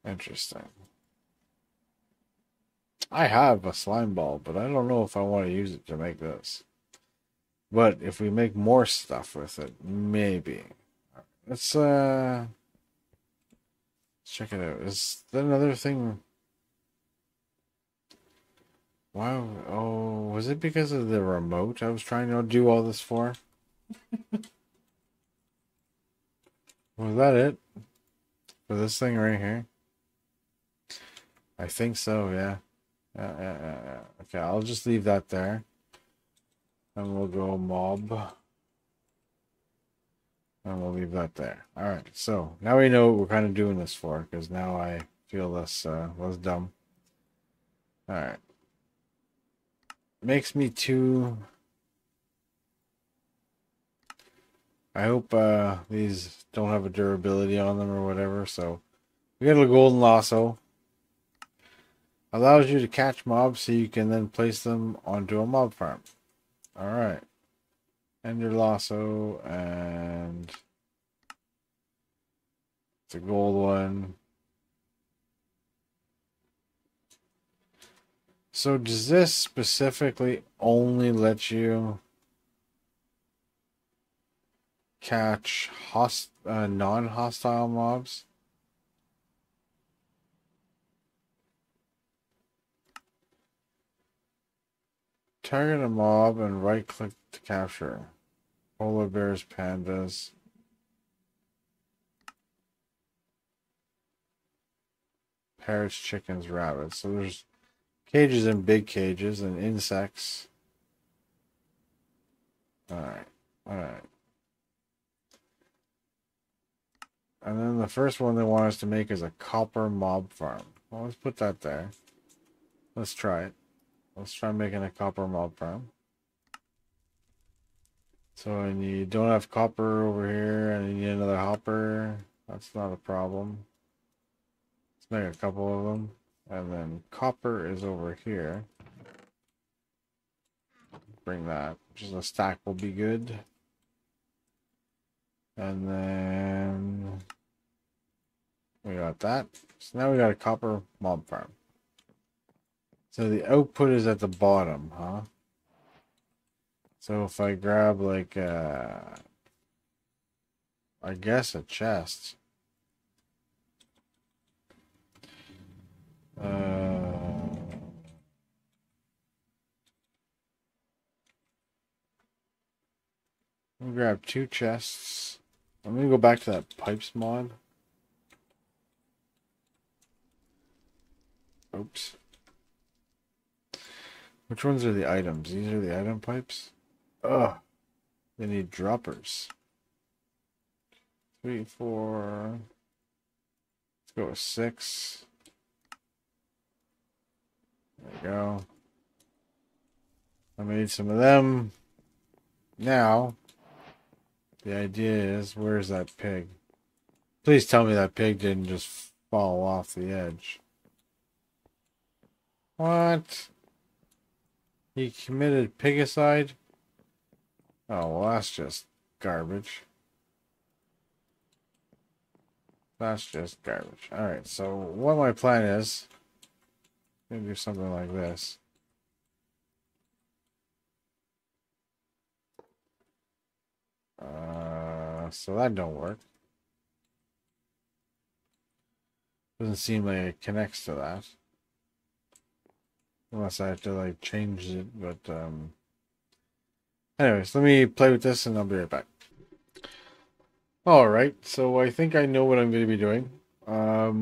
Interesting. I have a slime ball, but I don't know if I want to use it to make this. But if we make more stuff with it, maybe. Let's check it out. Is that another thing? Wow. Oh, was it because of the remote I was trying to do all this for? Was that it? For this thing right here? I think so, yeah. Okay, I'll just leave that there. And we'll go mob. And we'll leave that there. Alright, so now we know what we're kind of doing this for, because now I feel less dumb. Alright. Makes me too... I hope these don't have a durability on them or whatever, so... We got a golden lasso. Allows you to catch mobs so you can then place them onto a mob farm. Alright. Ender lasso and the gold one. So does this specifically only let you catch non-hostile mobs? Target a mob and right-click to capture. Polar bears, pandas. Parrots, chickens, rabbits. So there's cages and big cages and insects. Alright, alright. And then the first one they want us to make is a copper mob farm. Well, let's put that there. Let's try it. Let's try making a copper mob farm. So, and you don't have copper over here, and you need another hopper. That's not a problem. Let's make a couple of them. And then copper is over here. Bring that. Just a stack will be good. And then we got that. So now we got a copper mob farm. So the output is at the bottom, huh? So if I grab like I guess a chest. We'll grab two chests. I'm gonna go back to that pipes mod. Oops. Which ones are the items? These are the item pipes? Ugh. They need droppers. 3, 4. Let's go with 6. There we go. I made some of them. Now, the idea is, where's that pig? Please tell me that pig didn't just fall off the edge. What? He committed pigicide? Oh, well, that's just garbage. That's just garbage. Alright, so what my plan is, I'm going to do something like this. So that don't work. Doesn't seem like it connects to that. Unless I have to like change it, but anyways, let me play with this and I'll be right back. Alright, so I think I know what I'm going to be doing. Took a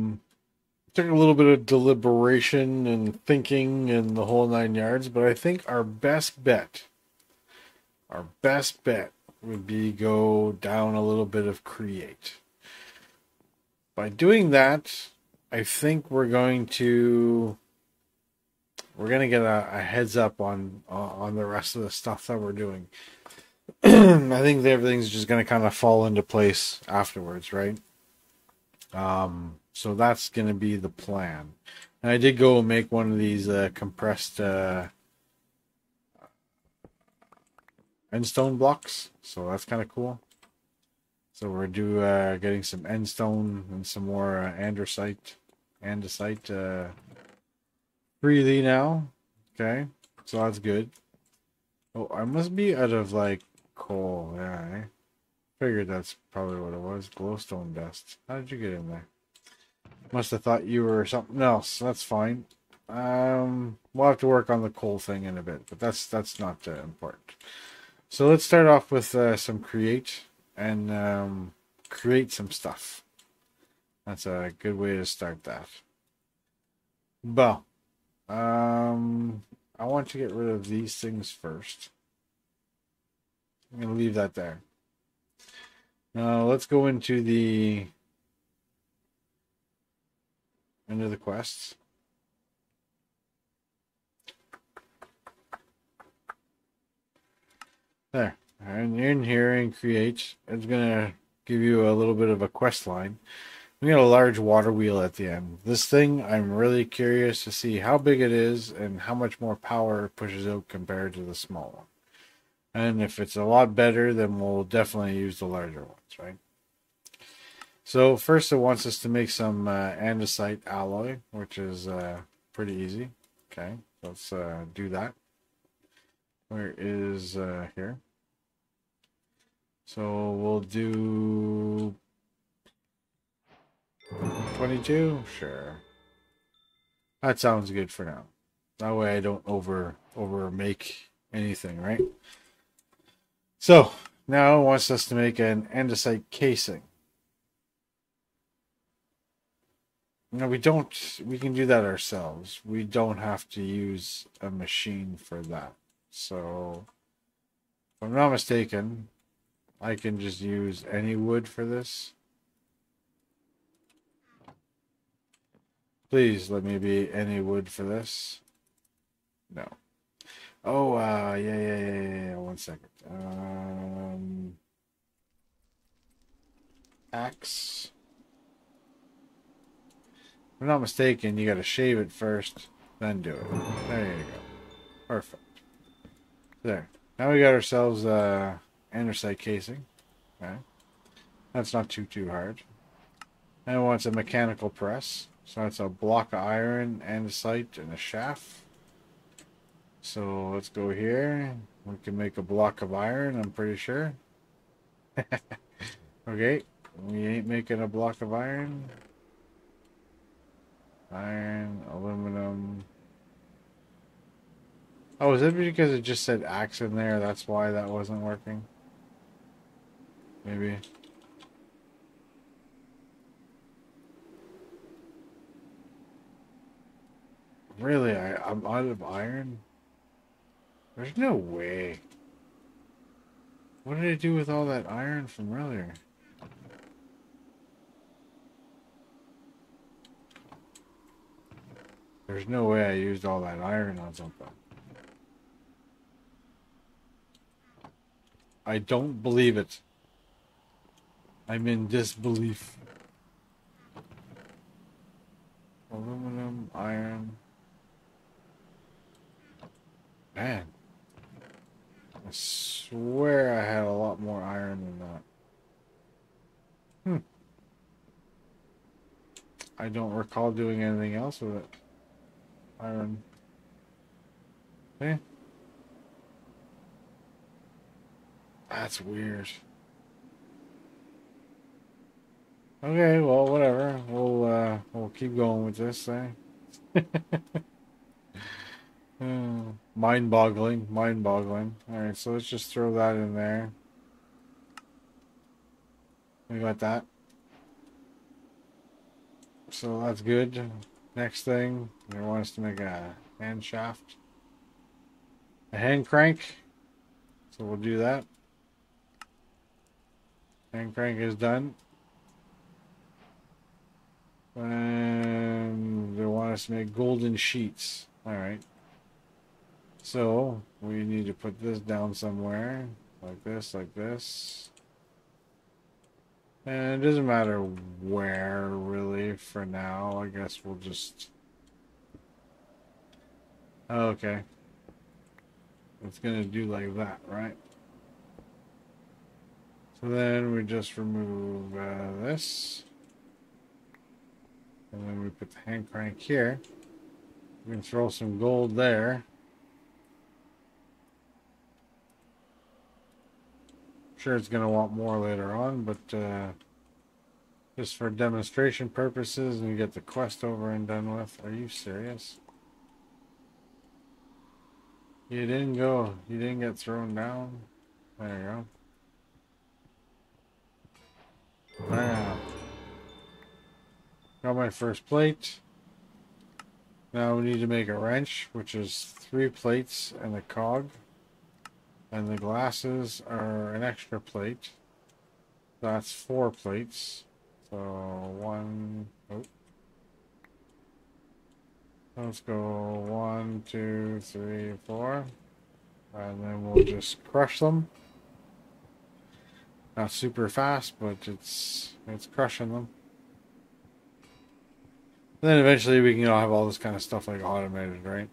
little bit of deliberation and thinking and the whole 9 yards, but I think our best bet would be go down a little bit of Create. By doing that, I think we're going to get a heads up on the rest of the stuff that we're doing. I think everything's just going to kind of fall into place afterwards, right? So that's going to be the plan. And I did go make one of these compressed endstone blocks, so that's kind of cool. So we're getting some endstone and some more andesite freely now. Okay, so that's good. Oh, I must be out of like coal. Yeah, I figured that's probably what it was. Glowstone dust. How did you get in there? Must have thought you were something else. That's fine. We'll have to work on the coal thing in a bit, but that's not important. So let's start off with some Create and create some stuff. That's a good way to start that. But I want to get rid of these things first. I'm going to leave that there. Now let's go into the quests. There, and in here in Create, it's gonna give you a little bit of a quest line. We got a large water wheel at the end. This thing, I'm really curious to see how big it is and how much more power it pushes out compared to the small one. And if it's a lot better, then we'll definitely use the larger ones, right? So first, it wants us to make some andesite alloy, which is pretty easy. Okay, let's do that. Where is here? So we'll do 22. Sure, that sounds good for now. That way I don't over make anything, right? So now it wants us to make an andesite casing. No, we can do that ourselves. We don't have to use a machine for that. So, if I'm not mistaken, I can just use any wood for this. Please let me be any wood for this. No. Oh, yeah. 1 second. Axe. If I'm not mistaken, you gotta shave it first, then do it. There you go. Perfect. There. Now we got ourselves andesite casing. Okay. That's not too hard. And it wants a mechanical press. So that's a block of iron, andesite, and a shaft. So let's go here. We can make a block of iron, I'm pretty sure. Okay. We ain't making a block of iron. Iron, aluminum. Oh, is it because it just said axe in there? That's why that wasn't working? Maybe. Really? I'm out of iron? There's no way. What did I do with all that iron from earlier? There's no way I used all that iron on something. I don't believe it. I'm in disbelief. Aluminum, iron. Man. I swear I had a lot more iron than that. I don't recall doing anything else with it. Iron. Okay. That's weird. Okay, well, whatever. We'll keep going with this thing. Mind-boggling, mind-boggling. All right, so let's just throw that in there. We got that. So that's good. Next thing, they want us to make a hand shaft, a hand crank. So we'll do that. Hand crank is done. And they want us to make golden sheets. All right. So we need to put this down somewhere, like this, like this. And it doesn't matter where, really, for now. I guess we'll just... Oh, okay. It's going to do like that, right? So then we just remove this. And then we put the hand crank here. We can throw some gold there. Sure, it's going to want more later on, but just for demonstration purposes, and get the quest over and done with. Are you serious? You didn't go. You didn't get thrown down. There you go. Wow. Got my first plate. Now we need to make a wrench, which is 3 plates and a cog. And the glasses are an extra plate. That's 4 plates. So one... Oh. Let's go 1, 2, 3, 4. And then we'll just crush them. Not super fast, but it's crushing them. And then eventually we can have all this kind of stuff like automated, right?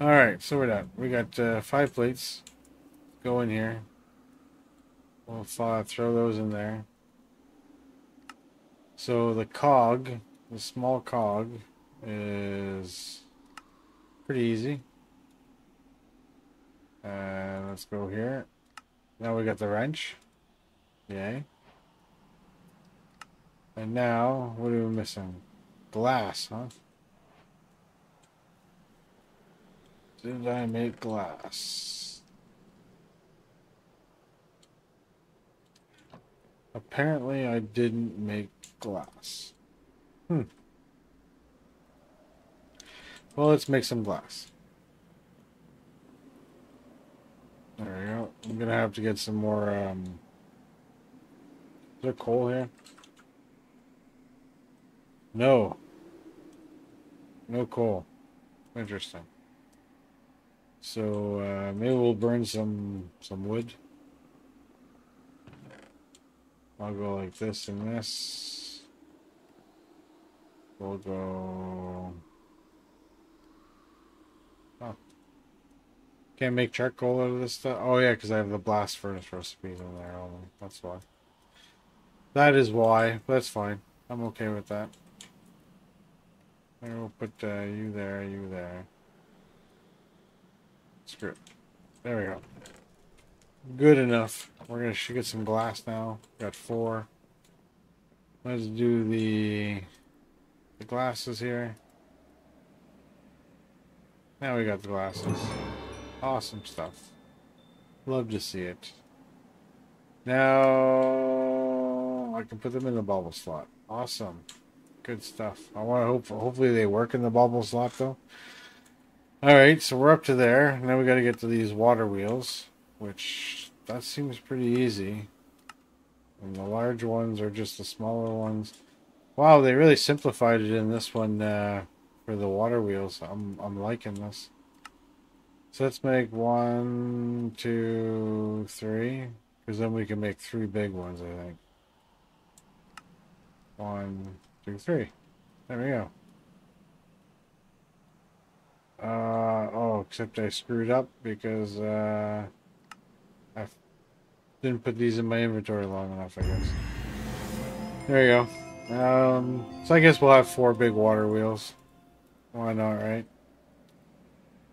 All right, so we're done. We got 5 plates. Go in here. We'll throw those in there. So the cog, the small cog, is pretty easy. Let's go here. Now we got the wrench. Yay. And now, what are we missing? Glass, huh? Did I make glass? Apparently I didn't make glass. Well, let's make some glass. There we go. I'm gonna have to get some more is there coal here? No. No coal. Interesting. So maybe we'll burn some wood. I'll go like this and this. We'll go... Oh. Can't make charcoal out of this stuff. Oh yeah, because I have the blast furnace recipes in there only. That's why. That is why. That's fine. I'm okay with that. We'll put you there, you there. Screw it. There we go. Good enough. We're going to get some glass now. Got 4. Let's do the glasses here. Now we got the glasses. Awesome stuff. Love to see it. Now I can put them in the bubble slot. Awesome. Good stuff. I want to hopefully they work in the bubble slot though. Alright, so we're up to there. Now we got to get to these water wheels, which that seems pretty easy. And the large ones are just the smaller ones. Wow, they really simplified it in this one for the water wheels. I'm liking this. So let's make 1, 2, 3, because then we can make 3 big ones, I think. 1, 2, 3. There we go. Oh, except I screwed up because I didn't put these in my inventory long enough, I guess. There you go. So I guess we'll have 4 big water wheels. Why not, right?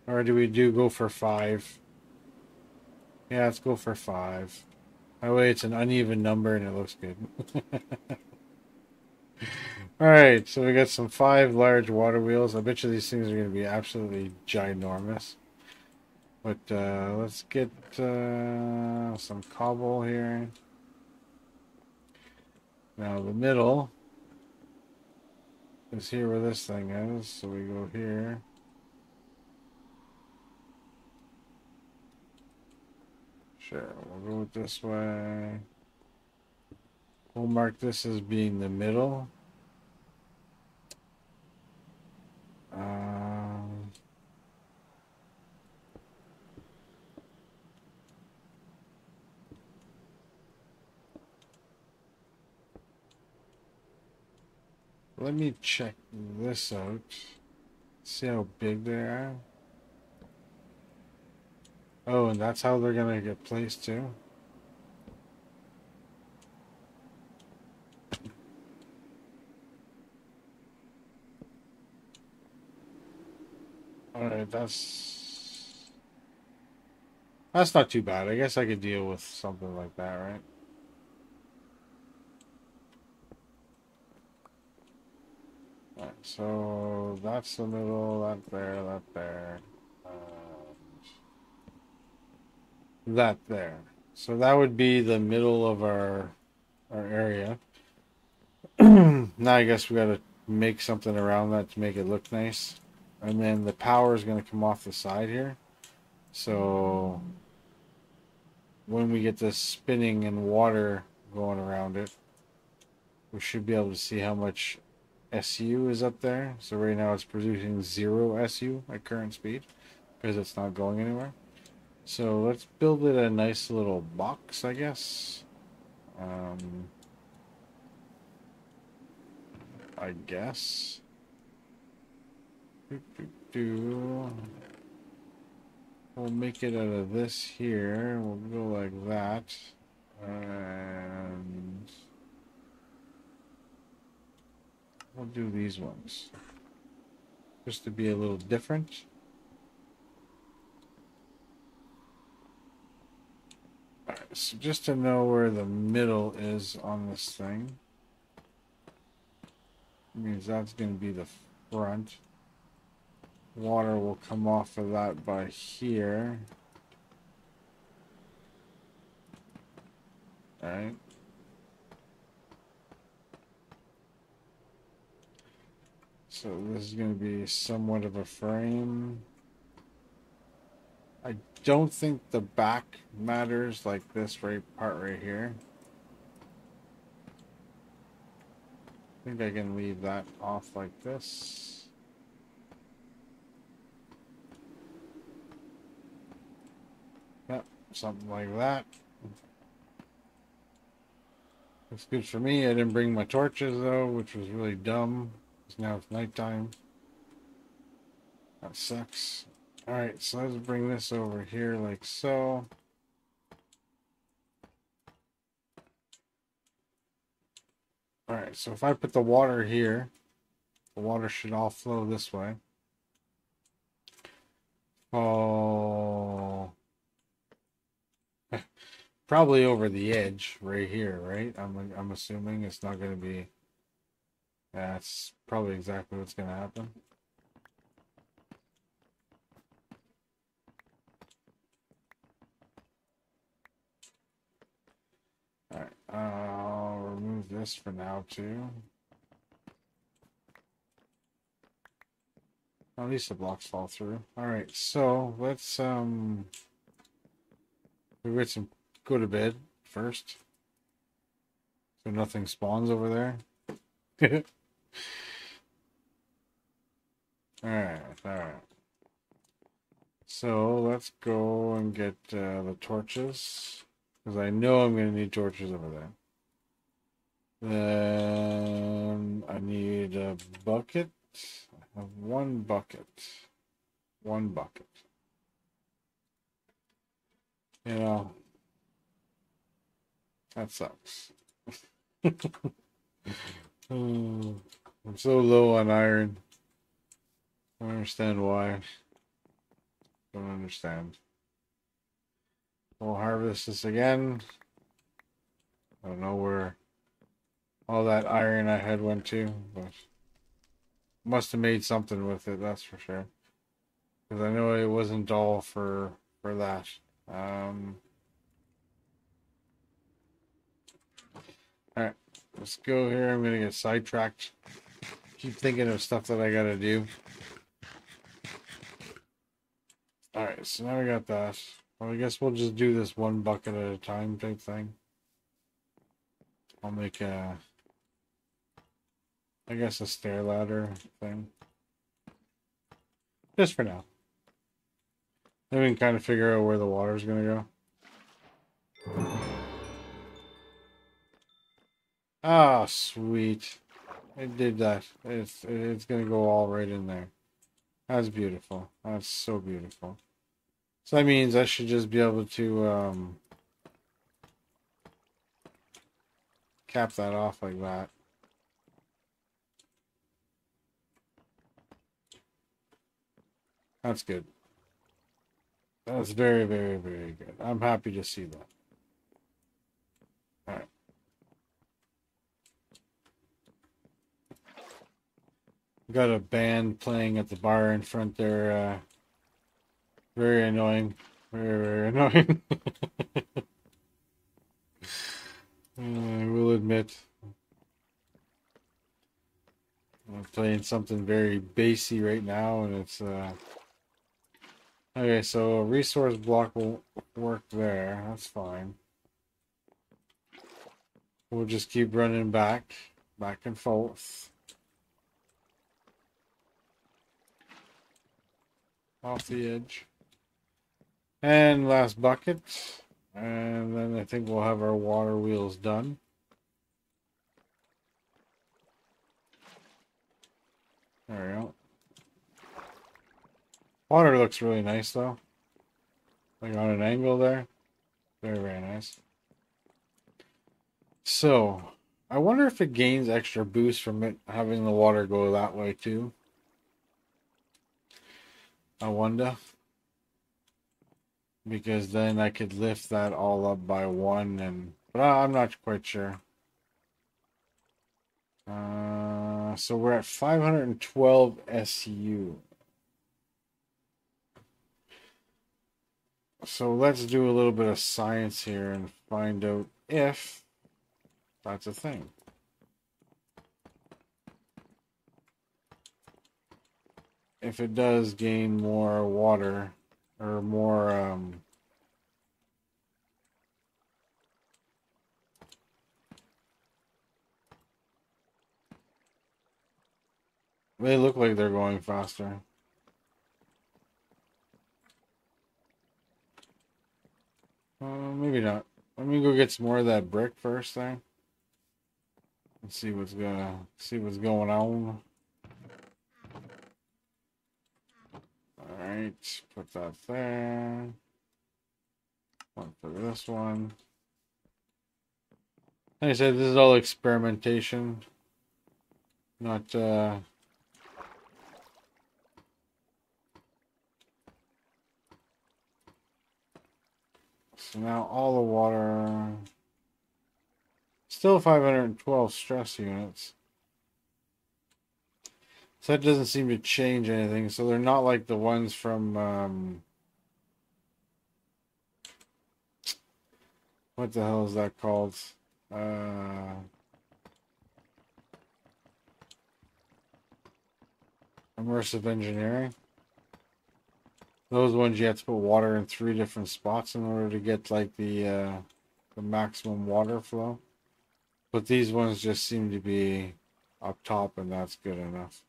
Or do we go for 5? Yeah, let's go for 5. That way it's an uneven number and it looks good. Alright, so we got some 5 large water wheels. I bet you these things are going to be absolutely ginormous. But let's get some cobble here. Now the middle is here where this thing is. So we go here. Sure, we'll go this way. We'll mark this as being the middle. Let me check this out. See how big they are. Oh, and that's how they're gonna get placed too. Alright, that's not too bad. I guess I could deal with something like that, right? Alright, so that's the middle, that there. That there. So that would be the middle of our area. Now I guess we gotta make something around that to make it look nice. And then the power is going to come off the side here. So when we get this spinning and water going around it, we should be able to see how much SU is up there. So right now it's producing 0 SU at current speed because it's not going anywhere. So let's build it a nice little box, I guess. We'll make it out of this here. We'll go like that. And we'll do these ones. Just to be a little different. Alright, so just to know where the middle is on this thing. Means that's going to be the front. Water will come off of that by here. All right. So this is going to be somewhat of a frame. I don't think the back matters, like this right part right here. I think I can leave that off like this. Something like that. That's good for me. I didn't bring my torches though, which was really dumb. Because now it's nighttime. That sucks. Alright, so let's bring this over here like so. Alright, so if I put the water here, the water should all flow this way. Oh. Probably over the edge right here, right? I'm assuming it's not going to be. That's probably exactly what's going to happen. All right, I'll remove this for now too. At least the blocks fall through. All right, so let's we got some. Go to bed first, so nothing spawns over there. All right. So let's go and get the torches, because I know I'm going to need torches over there. Then I need a bucket. I have one bucket. You know, that sucks. Oh, I'm so low on iron. I don't understand why. Don't understand. We'll harvest this again. I don't know where all that iron I had went to, but must have made something with it, that's for sure. Because I know it wasn't all for that. All right, let's go here. I'm gonna get sidetracked. Keep thinking of stuff that I gotta do. All right, so now we got that. Well, I guess we'll just do this one bucket at a time type thing. I'll make a, I guess, a stair ladder thing. Just for now. Then we can kind of figure out where the water's gonna go. Ah, sweet. It did that. It's gonna go all right in there. That's beautiful. That's so beautiful. So that means I should just be able to cap that off like that. That's good. That's very, very, very good. I'm happy to see that. All right. Got a band playing at the bar in front there. Very annoying. Very, very annoying. I will admit. I'm playing something very bassy right now, and it's... Okay, so a resource block will work there. That's fine. We'll just keep running back and forth. Off the edge. And last bucket. And then I think we'll have our water wheels done. There we go. Water looks really nice though. Like on an angle there. Very, very nice. So, I wonder if it gains extra boost from it having the water go that way too. I wonder, because then I could lift that all up by one, and but I'm not quite sure. So we're at 512 SU. So let's do a little bit of science here and find out if that's a thing. If it does gain more water or more they look like they're going faster. Maybe not. Let me go get some more of that brick first thing. Let's see what's going on. Alright, put that there. One for this one. Like I said, this is all experimentation. Not, So now all the water... Still 512 stress units. So that doesn't seem to change anything. So they're not like the ones from what the hell is that called? Immersive Engineering. Those ones you have to put water in 3 different spots in order to get like the maximum water flow. But these ones just seem to be up top, and that's good enough.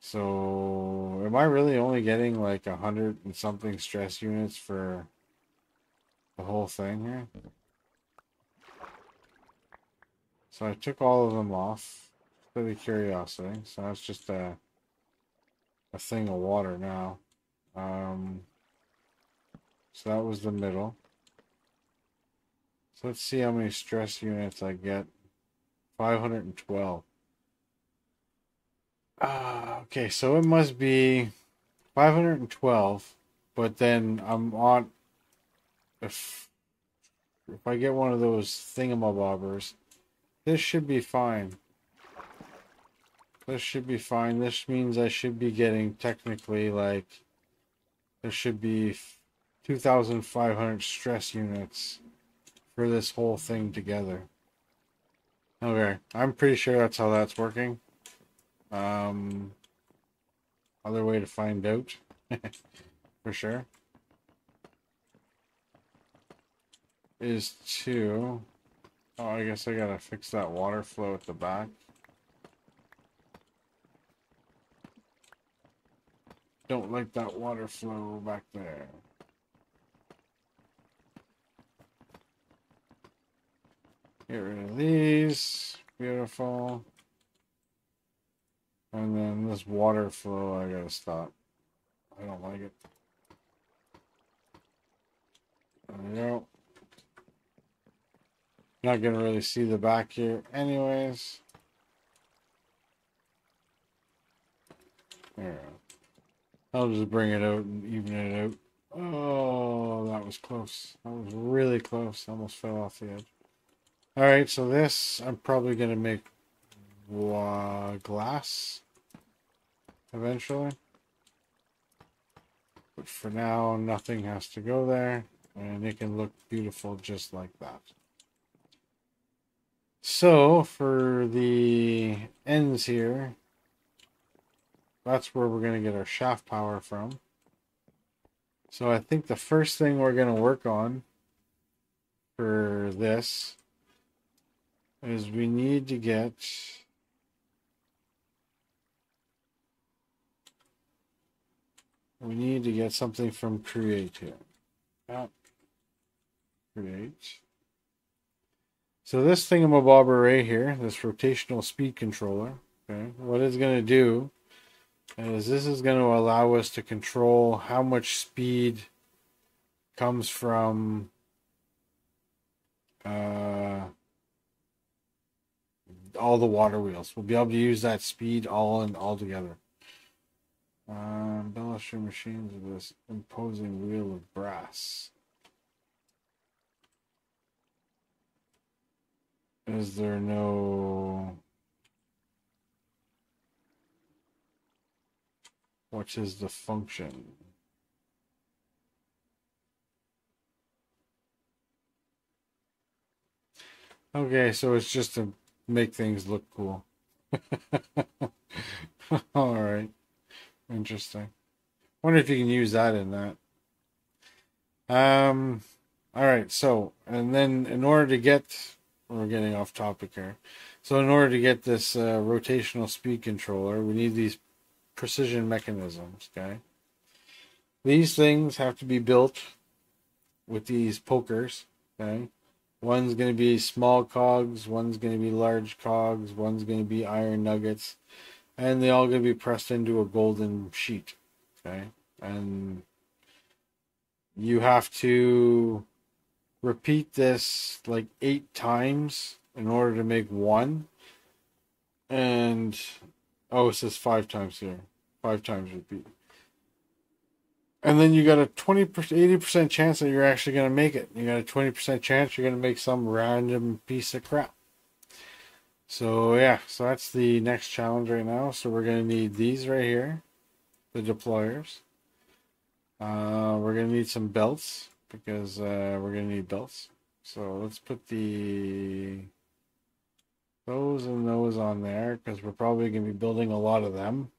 So am I really only getting like 100 and something stress units for the whole thing here? So I took all of them off for the curiosity. So that's just a thing of water now. So that was the middle. So let's see how many stress units I get. 512. Okay, so it must be 512, but then I'm on, if I get one of those thingamabobbers, this should be fine. This should be fine. This means I should be getting technically like, there should be 2,500 stress units for this whole thing together. Okay, I'm pretty sure that's how that's working. Other way to find out for sure is to, oh, I guess I gotta fix that water flow at the back. Don't like that water flow back there. Get rid of these. Beautiful. And then this water flow, I gotta stop. I don't like it. There we go. Not gonna really see the back here anyways. There we go. I'll just bring it out and even it out. Oh, that was close. That was really close. I almost fell off the edge. Alright, so this, I'm probably gonna make glass eventually, but for now nothing has to go there, and it can look beautiful just like that. So for the ends here, that's where we're going to get our shaft power from. So I think the first thing we're going to work on for this is we need to get something from Create here. Create. So this thingamabobber right here, this rotational speed controller, okay, what it's going to do is this is going to allow us to control how much speed comes from all the water wheels. We'll be able to use that speed all together. Embellish your machines with this imposing wheel of brass. Is there no... What is the function? Okay, so it's just to make things look cool. All right. Interesting. Wonder if you can use that in that. All right, so, and then in order to get, we're getting off topic here. So in order to get this rotational speed controller, we need these precision mechanisms, okay? These things have to be built with these pokers, okay? One's going to be small cogs, one's going to be large cogs, one's going to be iron nuggets. And they're all going to be pressed into a golden sheet. Okay. And you have to repeat this like 8 times in order to make one. And, oh, it says 5 times here. 5 times repeat. And then you got a 80% chance that you're actually going to make it. You got a 20% chance you're going to make some random piece of crap. So yeah, so that's the next challenge right now. So we're going to need these right here, the deployers. We're going to need some belts because we're going to need belts. So let's put those and those on there because we're probably going to be building a lot of them.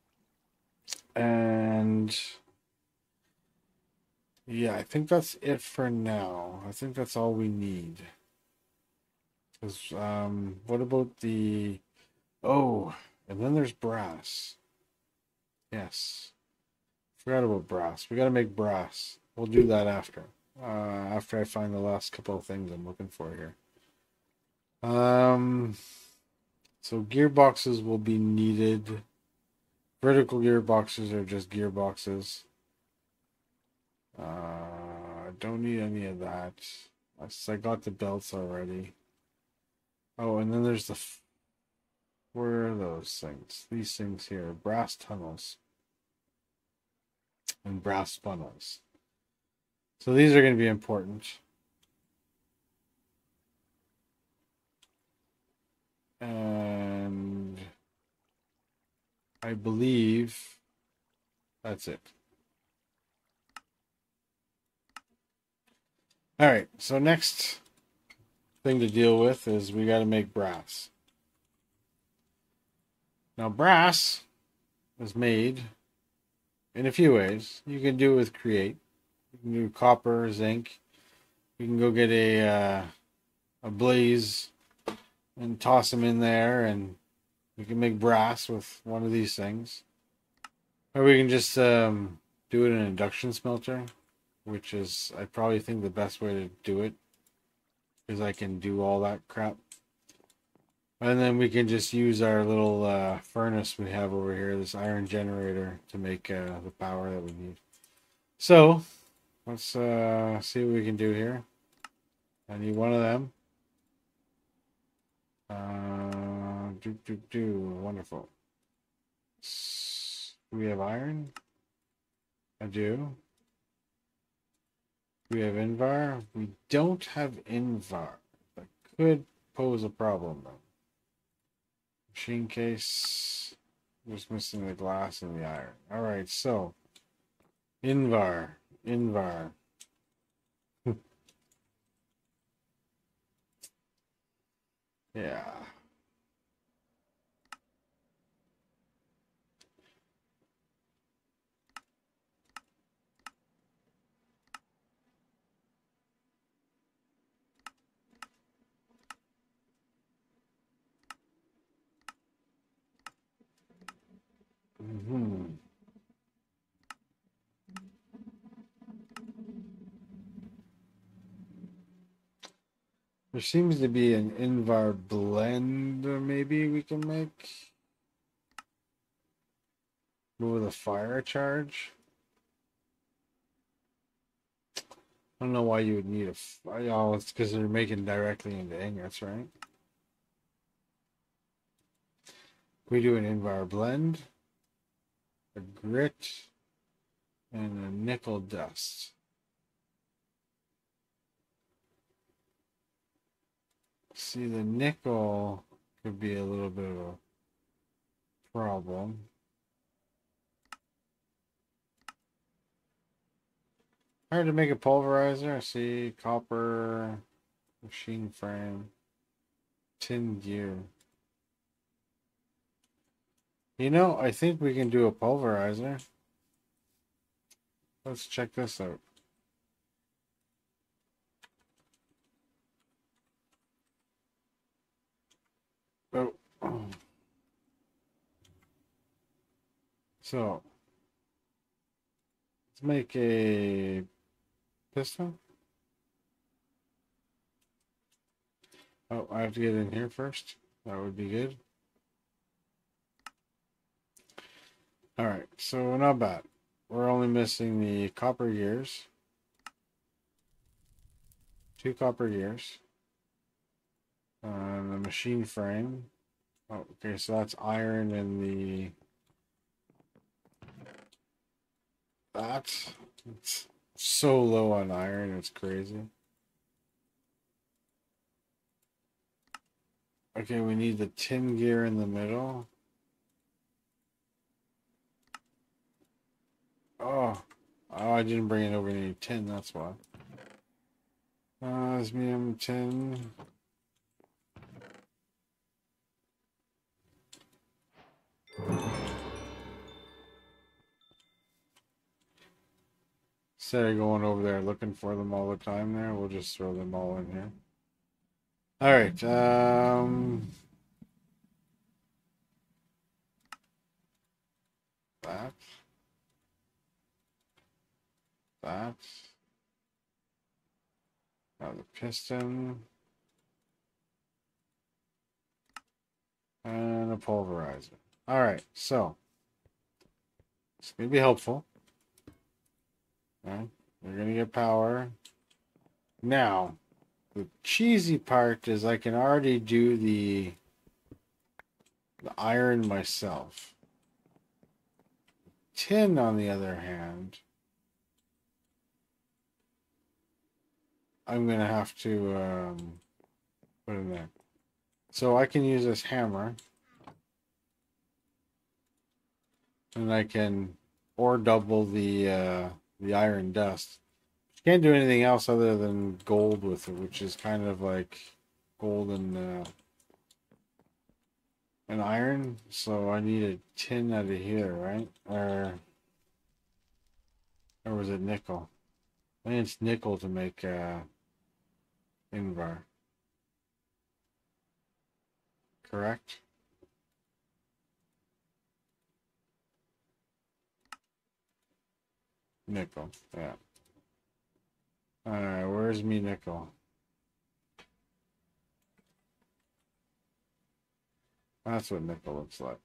And yeah, I think that's it for now. I think that's all we need. What about the Oh, and then there's brass. Yes. Forgot about brass. We got to make brass. We'll do that after. After I find the last couple of things I'm looking for here. So gearboxes will be needed. Vertical gearboxes are just gearboxes. I don't need any of that. I got the belts already. Oh, and then there's the... Where are those things? These things here. Brass tunnels. And brass funnels. So these are going to be important. And... I believe that's it. All right, so next thing to deal with is we got to make brass. Now, brass is made in a few ways. You can do it with Create. You can do copper, zinc. You can go get a blaze and toss them in there, and we can make brass with one of these things. Or we can just do it in an induction smelter, which is, I probably think, the best way to do it. Because I can do all that crap. And then we can just use our little furnace we have over here, this iron generator, to make the power that we need. So, let's see what we can do here. I need one of them. Wonderful. Do we have iron? I do. Do we have Invar? We don't have Invar. That could pose a problem though. Machine case. Just missing the glass and the iron. Alright, so Invar. Invar. Yeah. There seems to be an Invar blender maybe we can make. With a fire charge. I don't know why you would need a fire. Oh, it's because they're making directly into ingots, right? We do an Invar blend. A grit and a nickel dust. See, the nickel could be a little bit of a problem. Hard to make a pulverizer. See, copper, machine frame, tin gear. You know, I think we can do a pulverizer. Let's check this out. Oh. So, let's make a pistol. Oh, I have to get in here first. That would be good. Alright, so not bad. We're only missing the copper gears. 2 copper gears. The machine frame. Oh, okay, so that's iron and the... That. It's so low on iron, it's crazy. Okay, we need the tin gear in the middle. Oh, I didn't bring it over any tin, that's why. It's medium tin. Instead of going over there looking for them all the time there, we'll just throw them all in here. Alright, that. Now the piston. And a pulverizer. All right, so it's going to be helpful. Okay. We're going to get power. Now, the cheesy part is I can already do the iron myself. Tin, on the other hand, I'm going to have to put in there. So I can use this hammer, and I can or double the iron dust. You can't do anything else other than gold with it, which is kind of like gold and iron. So I need a tin out of here, right? Or was it nickel? I think it's nickel to make invar. Correct. Nickel, yeah. Alright, where's me nickel? That's what nickel looks like.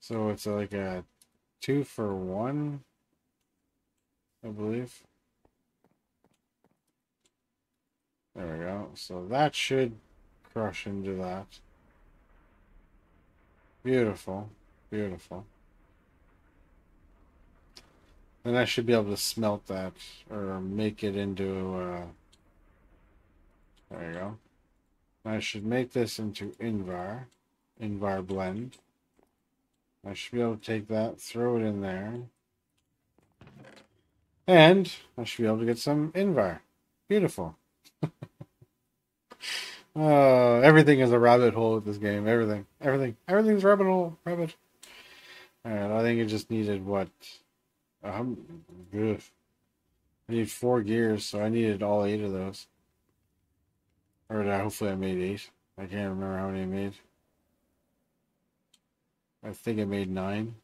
So it's like a 2 for 1, I believe. There we go. So that should crush into that. Beautiful, beautiful. Then I should be able to smelt that or make it into there you go. I should make this into invar blend. I should be able to take that, throw it in there, and I should be able to get some invar. Beautiful. Everything is a rabbit hole with this game. Everything's rabbit hole. Rabbit. All right, I think it just needed what? Good. I need 4 gears, so I needed all 8 of those. Or hopefully I made 8. I can't remember how many I made. I think I made 9.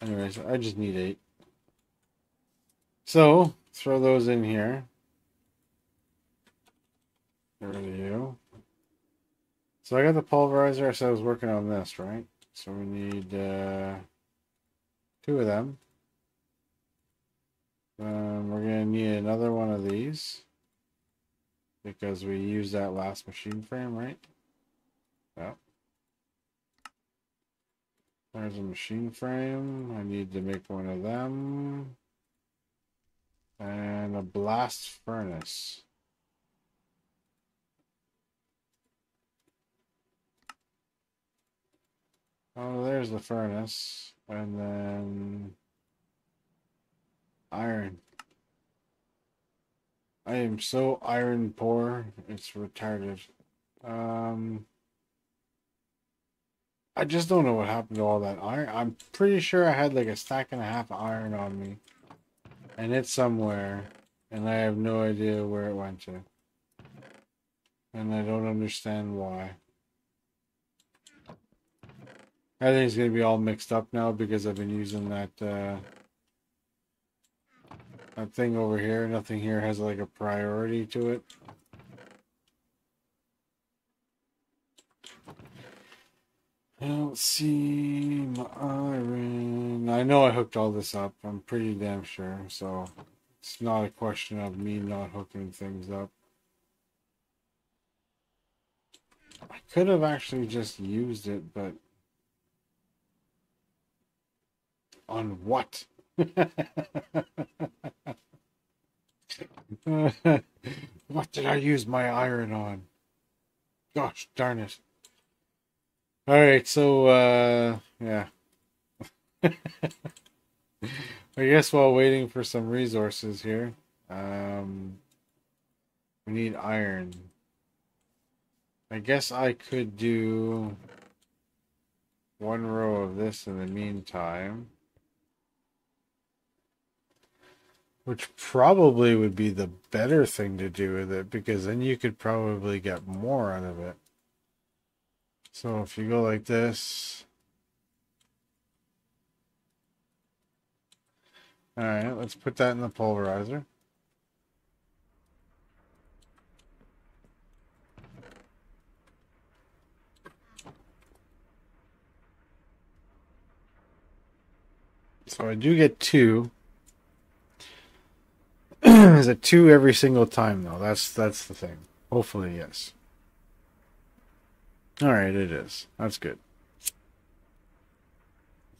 Anyways, I just need 8. So throw those in here. Get rid of you. So I got the pulverizer. So I was working on this, right? So we need 2 of them. We're going to need another one of these, because we used that last machine frame, right? Yeah. There's a machine frame. I need to make one of them. And a blast furnace. Oh, there's the furnace. And then iron. I am so iron poor, it's retarded. I just don't know what happened to all that iron. I'm pretty sure I had like a stack and a half of iron on me, and it's somewhere, and I have no idea where it went to, and I don't understand why. I think it's going to be all mixed up now because I've been using that that thing over here. Nothing here has like a priority to it. I don't see my iron. I know I hooked all this up. I'm pretty damn sure. So it's not a question of me not hooking things up. I could have actually just used it, but on what? What did I use my iron on? Gosh darn it. Alright, so yeah. I guess while waiting for some resources here, we need iron. I guess I could do 1 row of this in the meantime, which probably would be the better thing to do with it, because then you could probably get more out of it. So if you go like this, All right, let's put that in the pulverizer. So I do get two. Is it two every single time though? That's the thing. Hopefully, yes. All right, it is. That's good. That's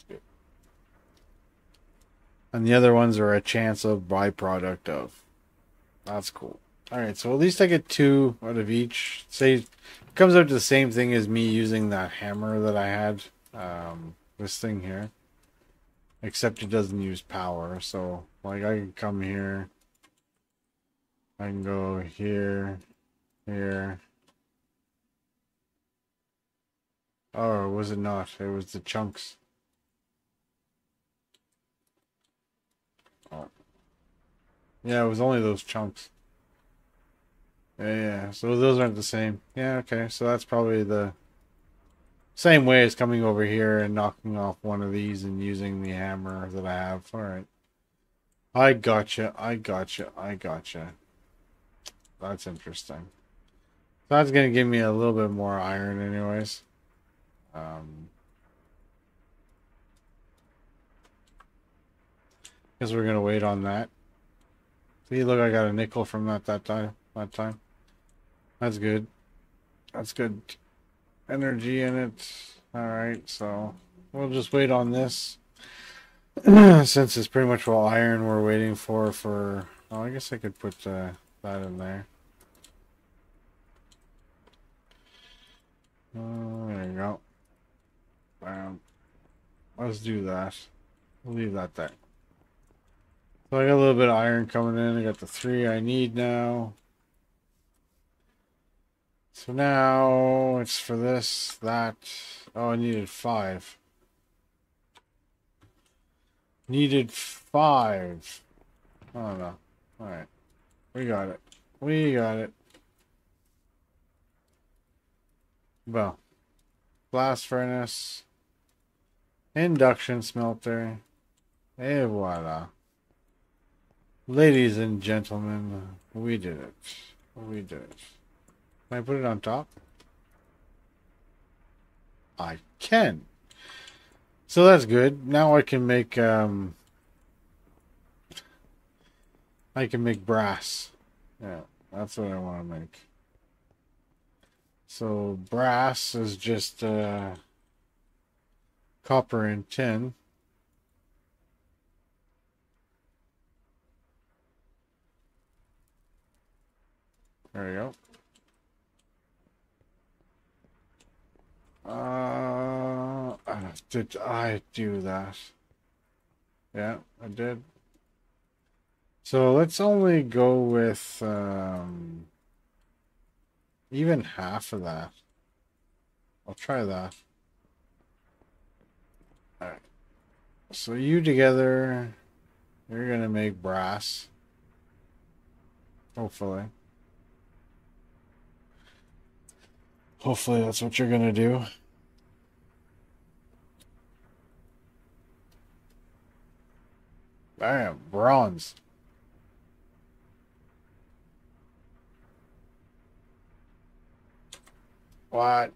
good. And the other ones are a chance of byproduct of. That's cool. All right, so at least I get two out of each. Say it comes out to the same thing as me using that hammer that I had. This thing here. Except it doesn't use power, so like I can come here, I can go here, here. Oh, was it not? It was the chunks. Oh. Yeah, it was only those chunks. Yeah, so those aren't the same. Yeah, okay, so that's probably the same way as coming over here and knocking off one of these and using the hammer that I have. All right. I gotcha. I gotcha. I gotcha. That's interesting. That's going to give me a little bit more iron anyways. Because we're going to wait on that. See, look, I got a nickel from that time. That's good. That's good. Energy in it. All right, so we'll just wait on this since it's pretty much all iron we're waiting for. Oh, I guess I could put that in there. There you go. Let's do that. We'll leave that there. So I got a little bit of iron coming in. I got the three I need now. So now it's for this, that. Oh, I needed five. Needed five. Oh no. Alright. We got it. We got it. Well. Blast furnace. Induction smelter. Et voila. Ladies and gentlemen, we did it. We did it. Can I put it on top? I can. So that's good. Now I can make brass. Yeah, that's what I want to make. So brass is just copper and tin. There we go. Did I do that? Yeah, I did. So let's only go with even half of that. I'll try that. All right. So you together, you're gonna make brass. Hopefully. Hopefully that's what you're gonna do. Bam, bronze. What?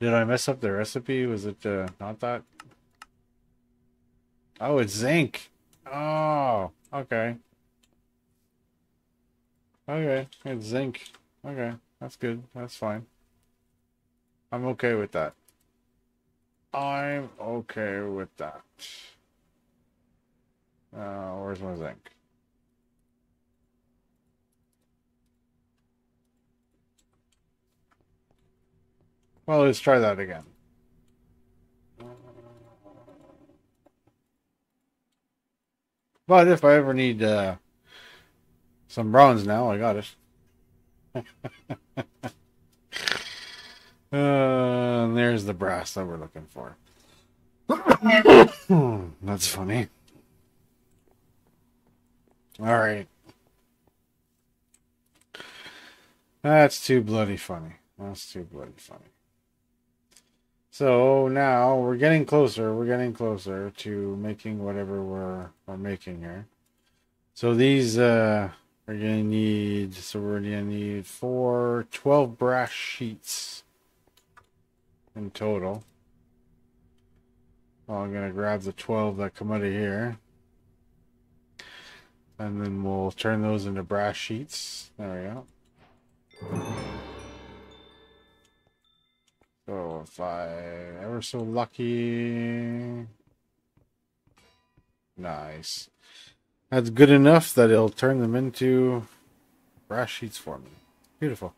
Did I mess up the recipe? Was it not that? Oh, it's zinc. Oh, okay. Okay, it's zinc. Okay, that's good. That's fine. I'm okay with that. I'm okay with that. Where's my zinc? Well, let's try that again. But if I ever need some bronze now, I got it. And there's the brass that we're looking for. That's funny. All right. That's too bloody funny. That's too bloody funny. So now we're getting closer. We're getting closer to making whatever we're making here. So these we're gonna need. So we're gonna need 12 brass sheets in total. Well, I'm gonna grab the 12 that come out of here, and then we'll turn those into brass sheets. There we go. So if I'm ever so lucky, nice. That's good enough that it'll turn them into brass sheets for me. Beautiful.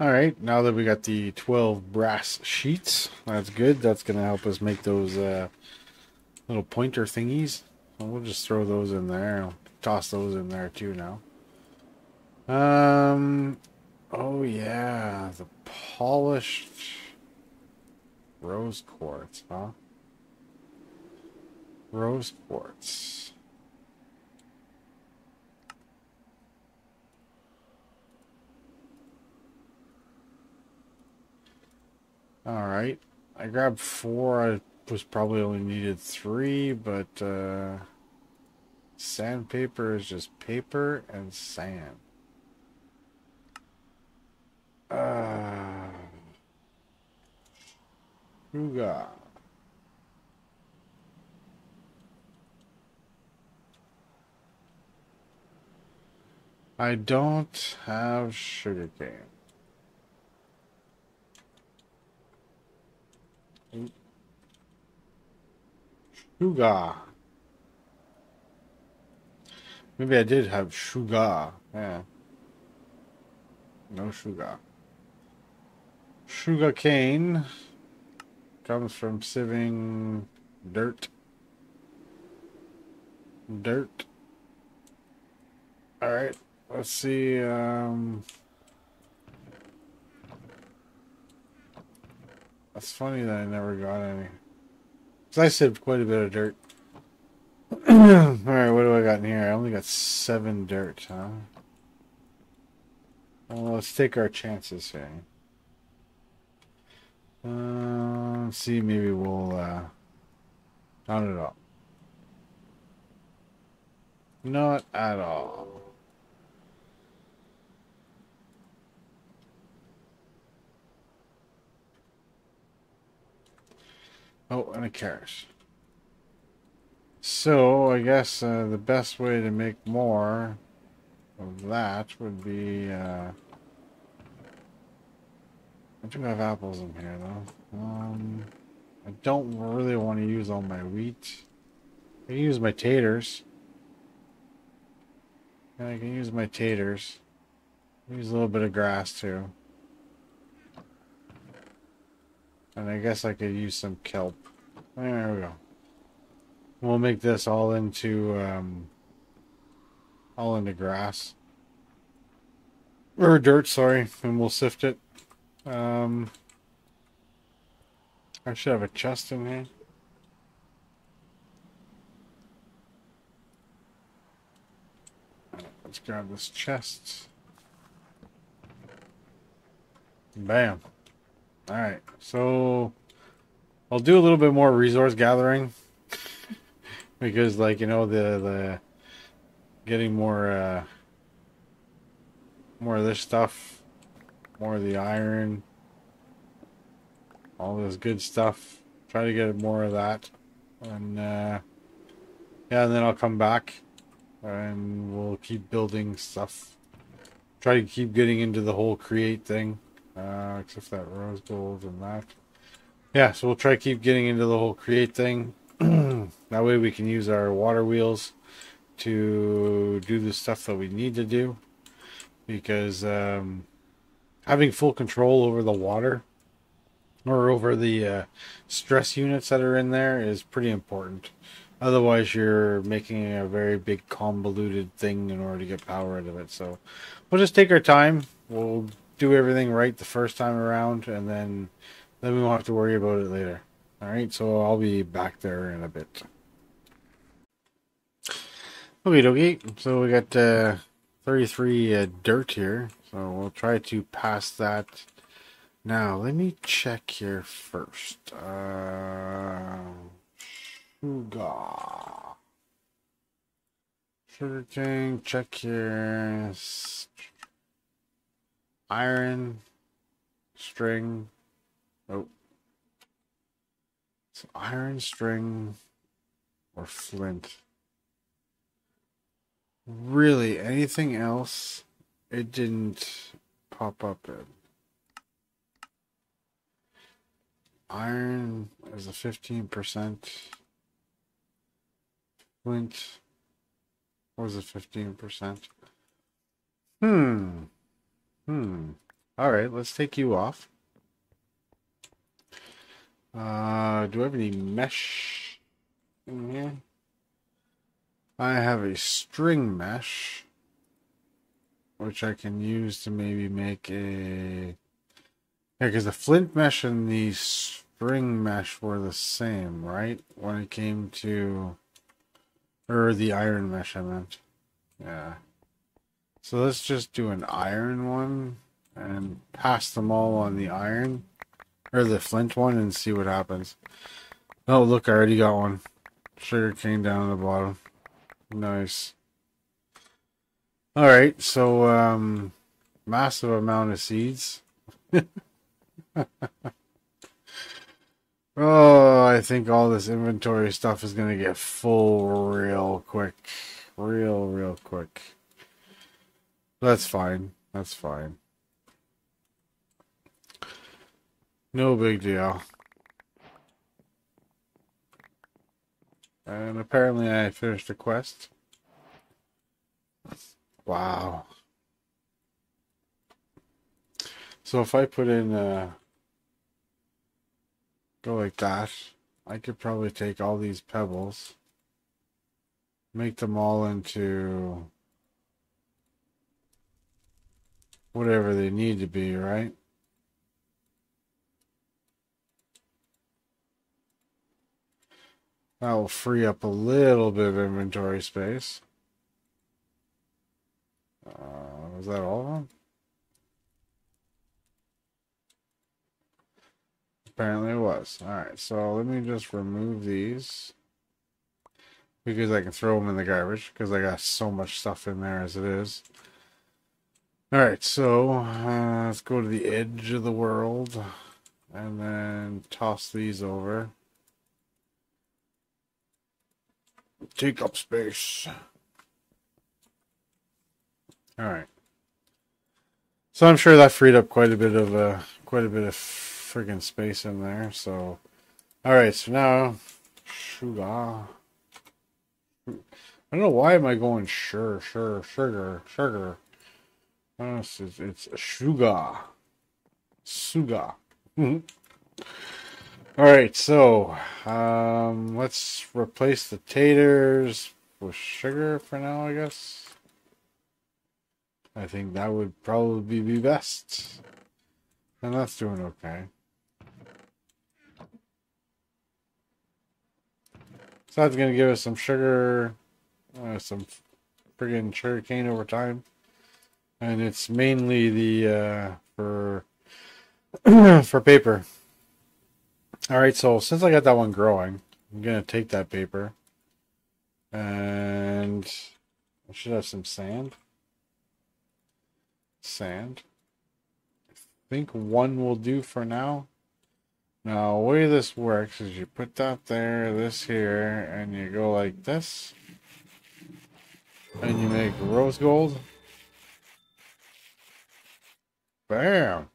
All right, now that we got the 12 brass sheets, that's good. That's going to help us make those little pointer thingies. We'll just throw those in there. I'll toss those in there too now. Oh yeah, the polished rose quartz, huh? Rose quartz. All right, I grabbed 4. I was probably only needed 3, but sandpaper is just paper and sand. Huga. I don't have sugarcane. Sugar. Maybe I did have sugar. Yeah. No sugar. Sugar cane comes from sieving dirt. Dirt. All right. Let's see. That's funny that I never got any. Because I sieved quite a bit of dirt. Alright, what do I got in here? I only got 7 dirt, huh? Well, let's take our chances here. Let's see, maybe we'll not at all. Not at all. Oh, and a carrot. So, I guess the best way to make more of that would be... I do have apples in here, though. I don't really want to use all my wheat. I can use my taters. And I can use my taters. Use a little bit of grass, too. And I guess I could use some kelp. There we go. We'll make this all into grass. Or dirt, sorry. And we'll sift it. I should have a chest in here. Let's grab this chest. Bam. All right, so I'll do a little bit more resource gathering because, like, you know, the getting more of this stuff, more of the iron, all this good stuff. Try to get more of that, and yeah, and then I'll come back and we'll keep building stuff. Try to keep getting into the whole create thing. Except that rose gold and that. Yeah, so we'll try to keep getting into the whole create thing. That way we can use our water wheels to do the stuff that we need to do, because having full control over the water or over the stress units that are in there is pretty important. Otherwise, you're making a very big convoluted thing in order to get power out of it. So we'll just take our time. We'll do everything right the first time around, and then we won't have to worry about it later. All right, so I'll be back there in a bit. Okay, so we got 33 dirt here. So we'll try to pass that. Now, let me check here first. Sugar cane, check here. Iron, string. Oh. So iron, string, or flint. Really, anything else? It didn't pop up. Iron is a 15%. Flint was a 15%. All right, let's take you off. Do I have any mesh in here? I have a string mesh, which I can use to maybe make a... Yeah, because the flint mesh and the string mesh were the same, right? When it came to... Or the iron mesh, I meant. Yeah. So let's just do an iron one and pass them all on the iron. Or the flint one and see what happens. Oh, look, I already got one. Sugar cane down at the bottom. Nice. Alright, so massive amount of seeds. Oh, I think all this inventory stuff is going to get full real quick. Real quick. That's fine. That's fine. No big deal. And apparently I finished the quest. Wow. So if I put in go like that, I could probably take all these pebbles, make them all into whatever they need to be, right? That will free up a little bit of inventory space. Was that all of them? Apparently it was. Alright, so let me just remove these. Because I can throw them in the garbage. Because I got so much stuff in there as it is. Alright, so let's go to the edge of the world. And then toss these over. Take up space. Alright. So I'm sure that freed up quite a bit of friggin' space in there. So alright, so now sugar. I don't know why am I going sugar. Oh, it's sugar. Alright, so let's replace the taters with sugar for now, I guess. I think that would probably be best. And that's doing okay. So that's going to give us some sugar, some friggin' sugar cane over time. And it's mainly the for paper. Alright, so since I got that one growing, I'm going to take that paper. And I should have some sand. Sand. I think one will do for now. Now, the way this works is you put that there, this here, and you go like this. And you make rose gold. Bam!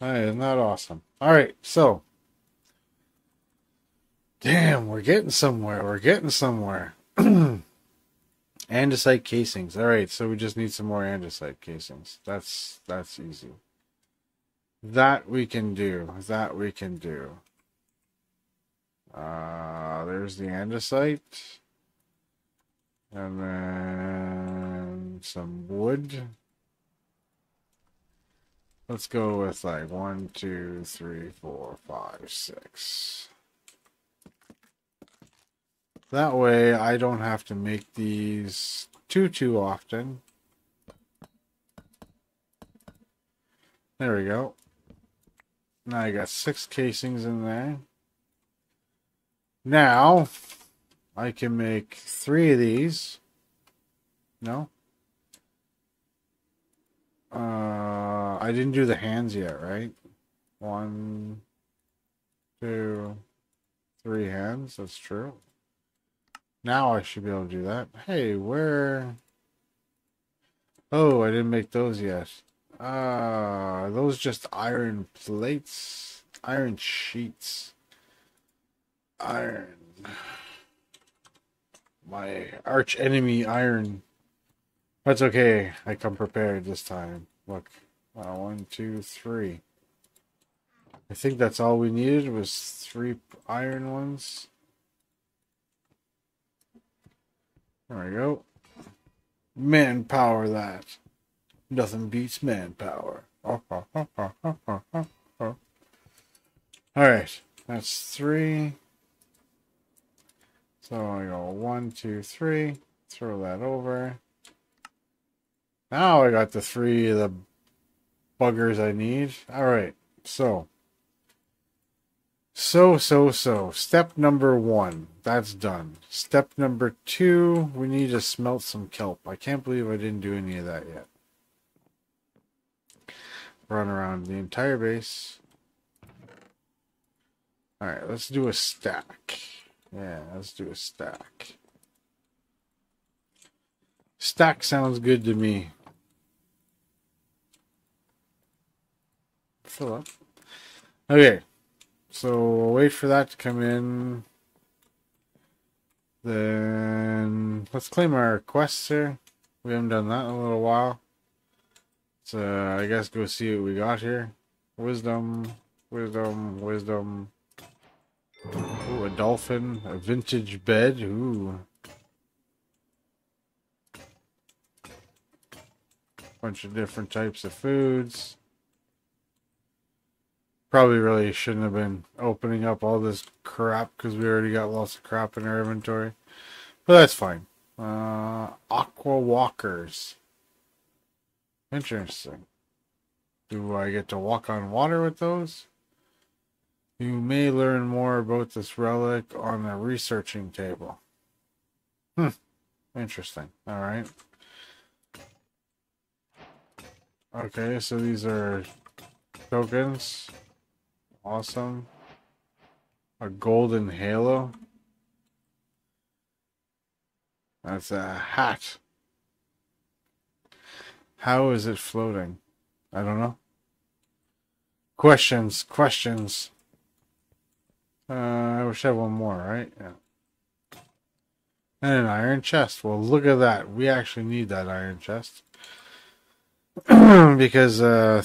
Hey, isn't that awesome? Alright, so... Damn, we're getting somewhere. We're getting somewhere. Andesite casings. All right, so we just need some more andesite casings. That's easy. That we can do. That we can do. There's the andesite. And then some wood. Let's go with like 1, 2, 3, 4, 5, 6. That way I don't have to make these too often. There we go. Now I got 6 casings in there. Now I can make 3 of these. No? I didn't do the hands yet, right? 1, 2, 3 hands. That's true. Now I should be able to do that. Hey, where? Oh, I didn't make those yet. Are those just iron plates? Iron sheets. Iron. My arch enemy, iron. That's okay. I come prepared this time. Look. 1, 2, 3. I think that's all we needed was 3 iron ones. There we go. Manpower that. Nothing beats manpower. Alright. That's 3. So I go 1, 2, 3. Throw that over. Now I got the 3 of the buggers I need. Alright. So step number 1, that's done. Step number 2, we need to smelt some kelp. I can't believe I didn't do any of that yet. Run around the entire base. All right, let's do a stack. Yeah, let's do a stack. Stack sounds good to me. Fill up. Okay. So we'll wait for that to come in. Then let's claim our requests here. We haven't done that in a little while. So I guess go see what we got here. Wisdom, wisdom, wisdom. Ooh, a dolphin, a vintage bed. Ooh. Bunch of different types of foods. Probably really shouldn't have been opening up all this crap because we already got lots of crap in our inventory. But that's fine. Aqua walkers. Interesting. Do I get to walk on water with those? You may learn more about this relic on the researching table. Hmm. Interesting. Alright. Okay, so these are tokens. Awesome. A golden halo. That's a hat. How is it floating? I don't know. Questions, questions. I wish I had one more, right? Yeah. And an iron chest. Well, look at that. We actually need that iron chest. Because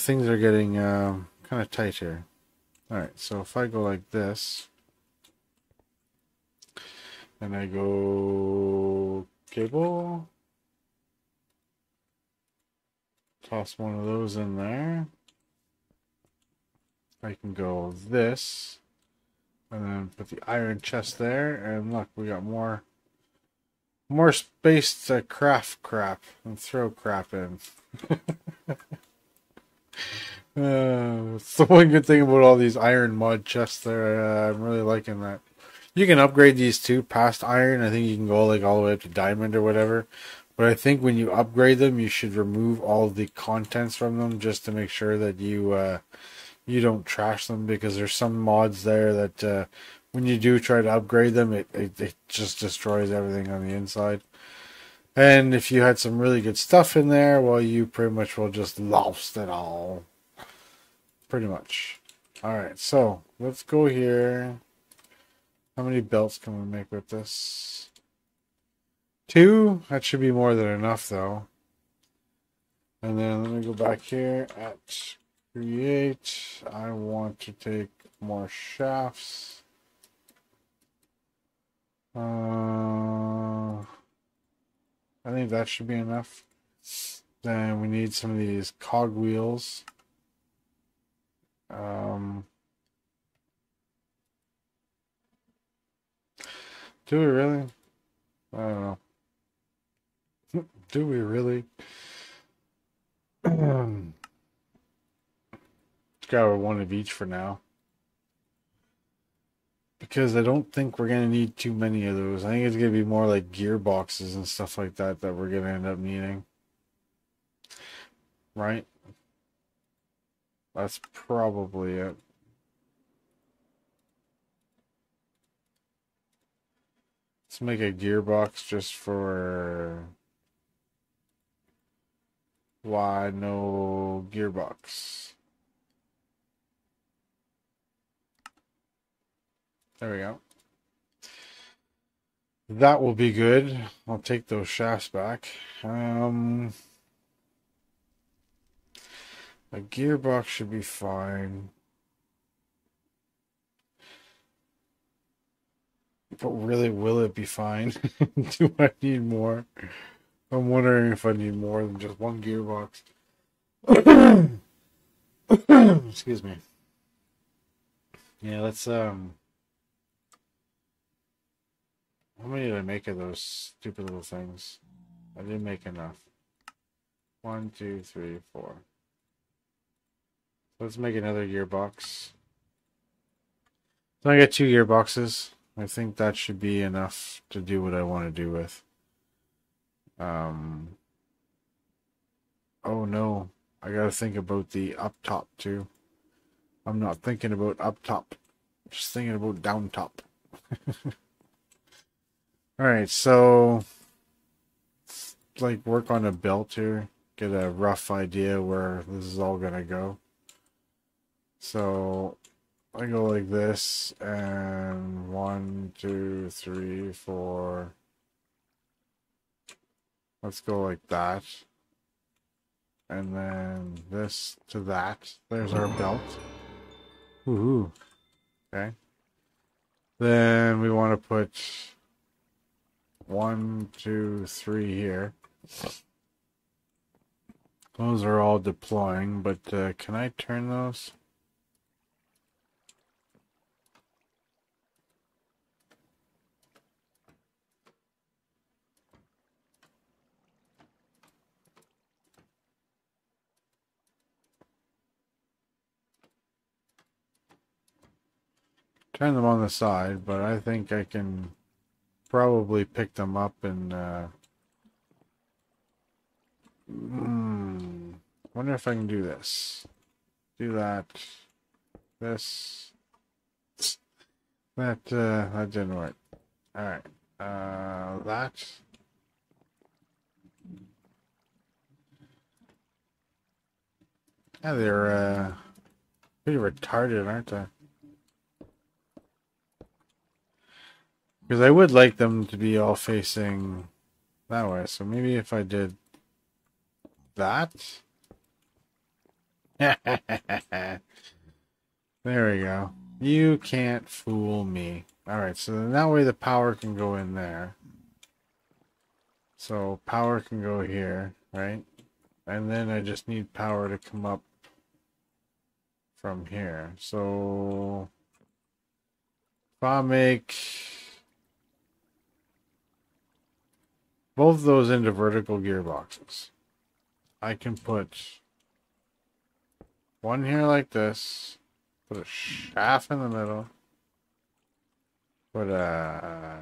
things are getting kind of tight here. Alright, so if I go like this, and I go cable, toss one of those in there, I can go this, and then put the iron chest there, and look, we got more space to craft crap, and throw crap in. It's the one good thing about all these iron mod chests there. I'm really liking that. You can upgrade these too past iron. I think you can go like all the way up to diamond or whatever. But I think when you upgrade them, you should remove all the contents from them just to make sure that you you don't trash them, because there's some mods there that when you do try to upgrade them, it just destroys everything on the inside. And if you had some really good stuff in there, well, you pretty much will just lost it all. Pretty much. Alright, so let's go here. How many belts can we make with this? 2? That should be more than enough, though. And then let me go back here at Create. I want to take more shafts. I think that should be enough. Then we need some of these cog wheels. Do we really? I don't know. Do we really? Grab one of each for now, because I don't think we're gonna need too many of those. I think it's gonna be more like gearboxes and stuff like that that we're gonna end up needing, right? That's probably it. Let's make a gearbox just for why no gearbox. There we go. That will be good. I'll take those shafts back. A gearbox should be fine. But really, will it be fine? Do I need more? I'm wondering if I need more than just one gearbox. Excuse me. Yeah, let's how many did I make of those stupid little things? I didn't make enough. 1, 2, 3, 4. Let's make another gearbox. So I got 2 gearboxes. I think that should be enough to do what I want to do with. Oh no, I gotta think about the up top too. I'm not thinking about up top, I'm just thinking about down top. Alright, so let's like work on a belt here, get a rough idea where this is all gonna go. So I go like this, and 1, 2, 3, 4. Let's go like that. And then this to that. There's our belt. Woohoo. Okay. Then we want to put 1, 2, 3 here. Those are all deploying, but can I turn those? Turn them on the side, but I think I can probably pick them up and wonder if I can do this. Do that. This. That that didn't work. Alright. That. Yeah, they're pretty retarded, aren't they? Because I would like them to be all facing that way. So maybe if I did that. There we go. You can't fool me. Alright, so then that way the power can go in there. So power can go here, right? And then I just need power to come up from here. So if I make both of those into vertical gearboxes, I can put one here like this, put a shaft in the middle, put a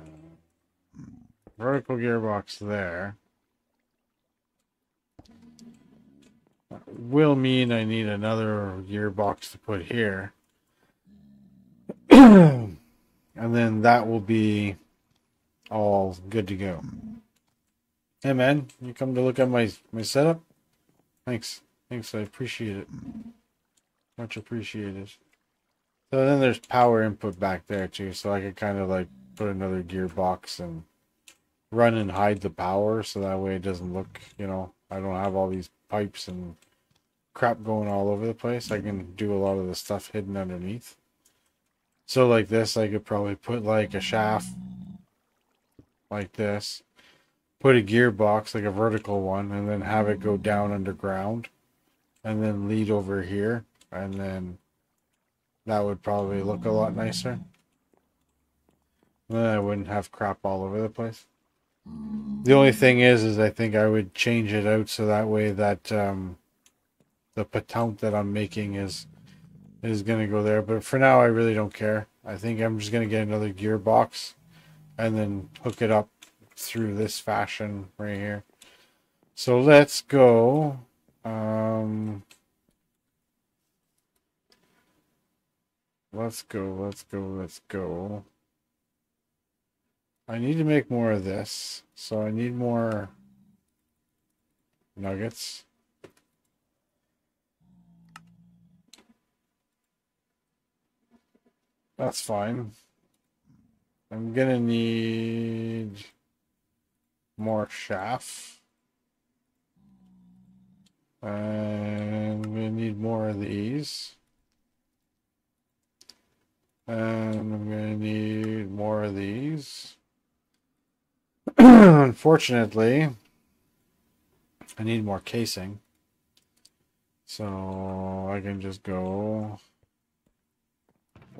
vertical gearbox there. That will mean I need another gearbox to put here. And then that will be all good to go. Hey man, you come to look at my setup? Thanks. I appreciate it. Much appreciated. So then there's power input back there too, so I could kind of like put another gearbox and run and hide the power, so that way it doesn't look, you know, I don't have all these pipes and crap going all over the place. I can do a lot of the stuff hidden underneath. So like this, I could probably put like a shaft like this, put a gearbox, like a vertical one, and then have it go down underground and then lead over here, and then that would probably look a lot nicer. Then I wouldn't have crap all over the place. The only thing is I think I would change it out so that way that the patent that I'm making is going to go there. But for now, I really don't care. I think I'm just going to get another gearbox and then hook it up through this fashion right here. So let's go. Let's go. I need to make more of this. So I need more nuggets. That's fine. I'm going to need more chaff. And we need more of these. And I'm going to need more of these. Unfortunately, I need more casing, so I can just go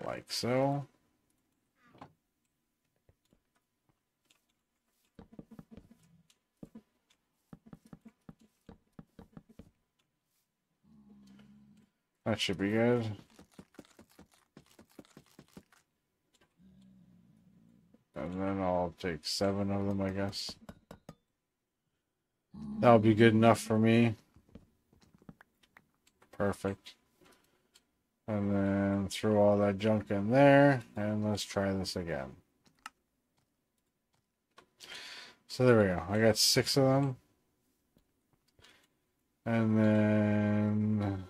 like so. That should be good. And then I'll take 7 of them, I guess. That'll be good enough for me. Perfect. And then throw all that junk in there. And let's try this again. So there we go. I got 6 of them. And then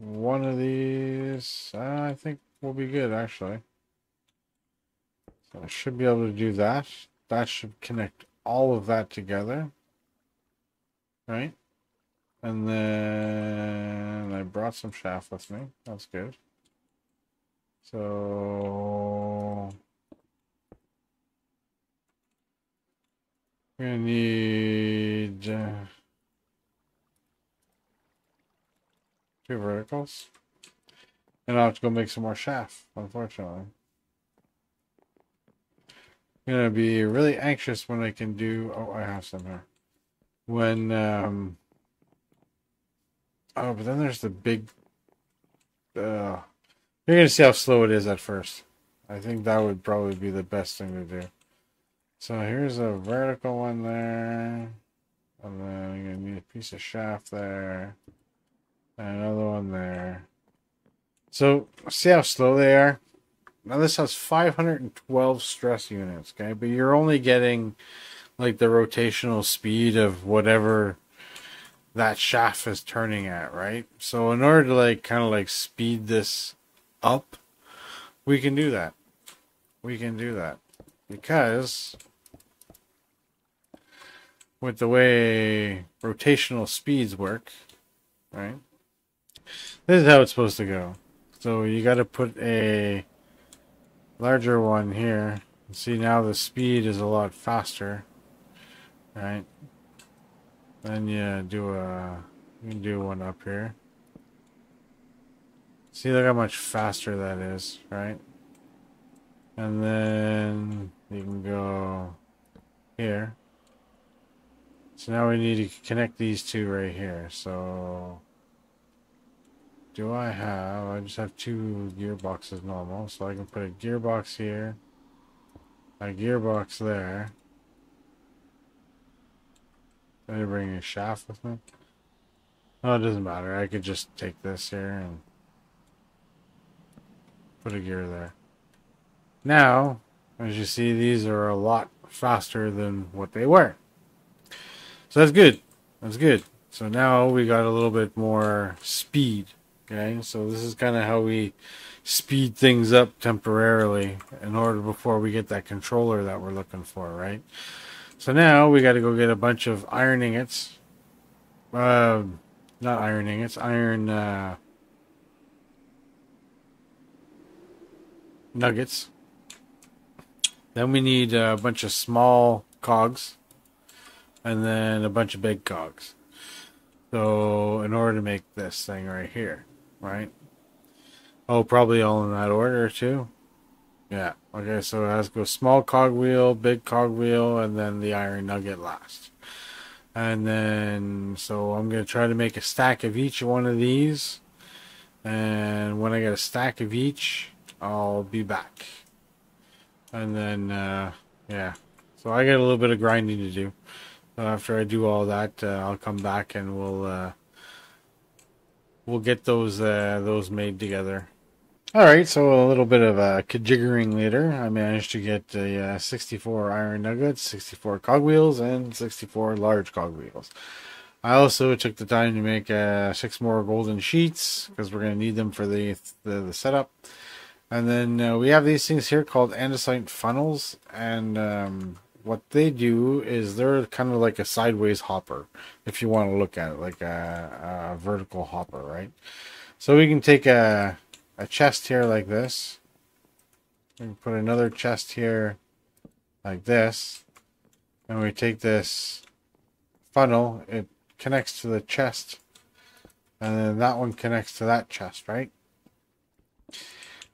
one of these, I think will be good, actually. So I should be able to do that. That should connect all of that together. Right? And then I brought some shaft with me. That's good. So we're going to need 2 verticals. And I'll have to go make some more shaft, unfortunately. Gonna be really anxious when I can do. Oh, I have some here. When oh, but then there's the big. You're gonna see how slow it is at first. I think that would probably be the best thing to do. So here's a vertical one there, and then I'm gonna need a piece of shaft there, and another one there. So see how slow they are. Now this has 512 stress units, okay? But you're only getting like the rotational speed of whatever that shaft is turning at, right? So in order to like kind of like speed this up, we can do that. We can do that because with the way rotational speeds work, right? This is how it's supposed to go. So you got to put a larger one here. See, now the speed is a lot faster, right? Then you do a, you can do one up here. See, look how much faster that is, right? And then you can go here. So now we need to connect these 2 right here. So do I have? I just have 2 gearboxes normal, so I can put a gearbox here, a gearbox there. Did I bring a shaft with me? Oh, it doesn't matter. I could just take this here and put a gear there. Now, as you see, these are a lot faster than what they were. So that's good. That's good. So now we got a little bit more speed. Okay, so this is kind of how we speed things up temporarily in order before we get that controller that we're looking for, right? So now we got to go get a bunch of iron ingots. Not iron ingots, iron nuggets. Then we need a bunch of small cogs and then a bunch of big cogs. So in order to make this thing right here, right? Oh, probably all in that order too. Yeah. Okay, so it has to go small cogwheel, big cogwheel, and then the iron nugget last. And then, so I'm going to try to make a stack of each one of these. And when I get a stack of each, I'll be back. And then, yeah. So I got a little bit of grinding to do. So after I do all that, I'll come back and we'll get those made together. All right, so a little bit of kajiggering later, I managed to get 64 iron nuggets, 64 cogwheels, and 64 large cogwheels. I also took the time to make 6 more golden sheets because we're going to need them for the setup. And then we have these things here called andesite funnels, and what they do is they're kind of like a sideways hopper, if you want to look at it, like a vertical hopper, right? So we can take a chest here like this, and put another chest here like this, and we take this funnel, it connects to the chest, and then that one connects to that chest, right?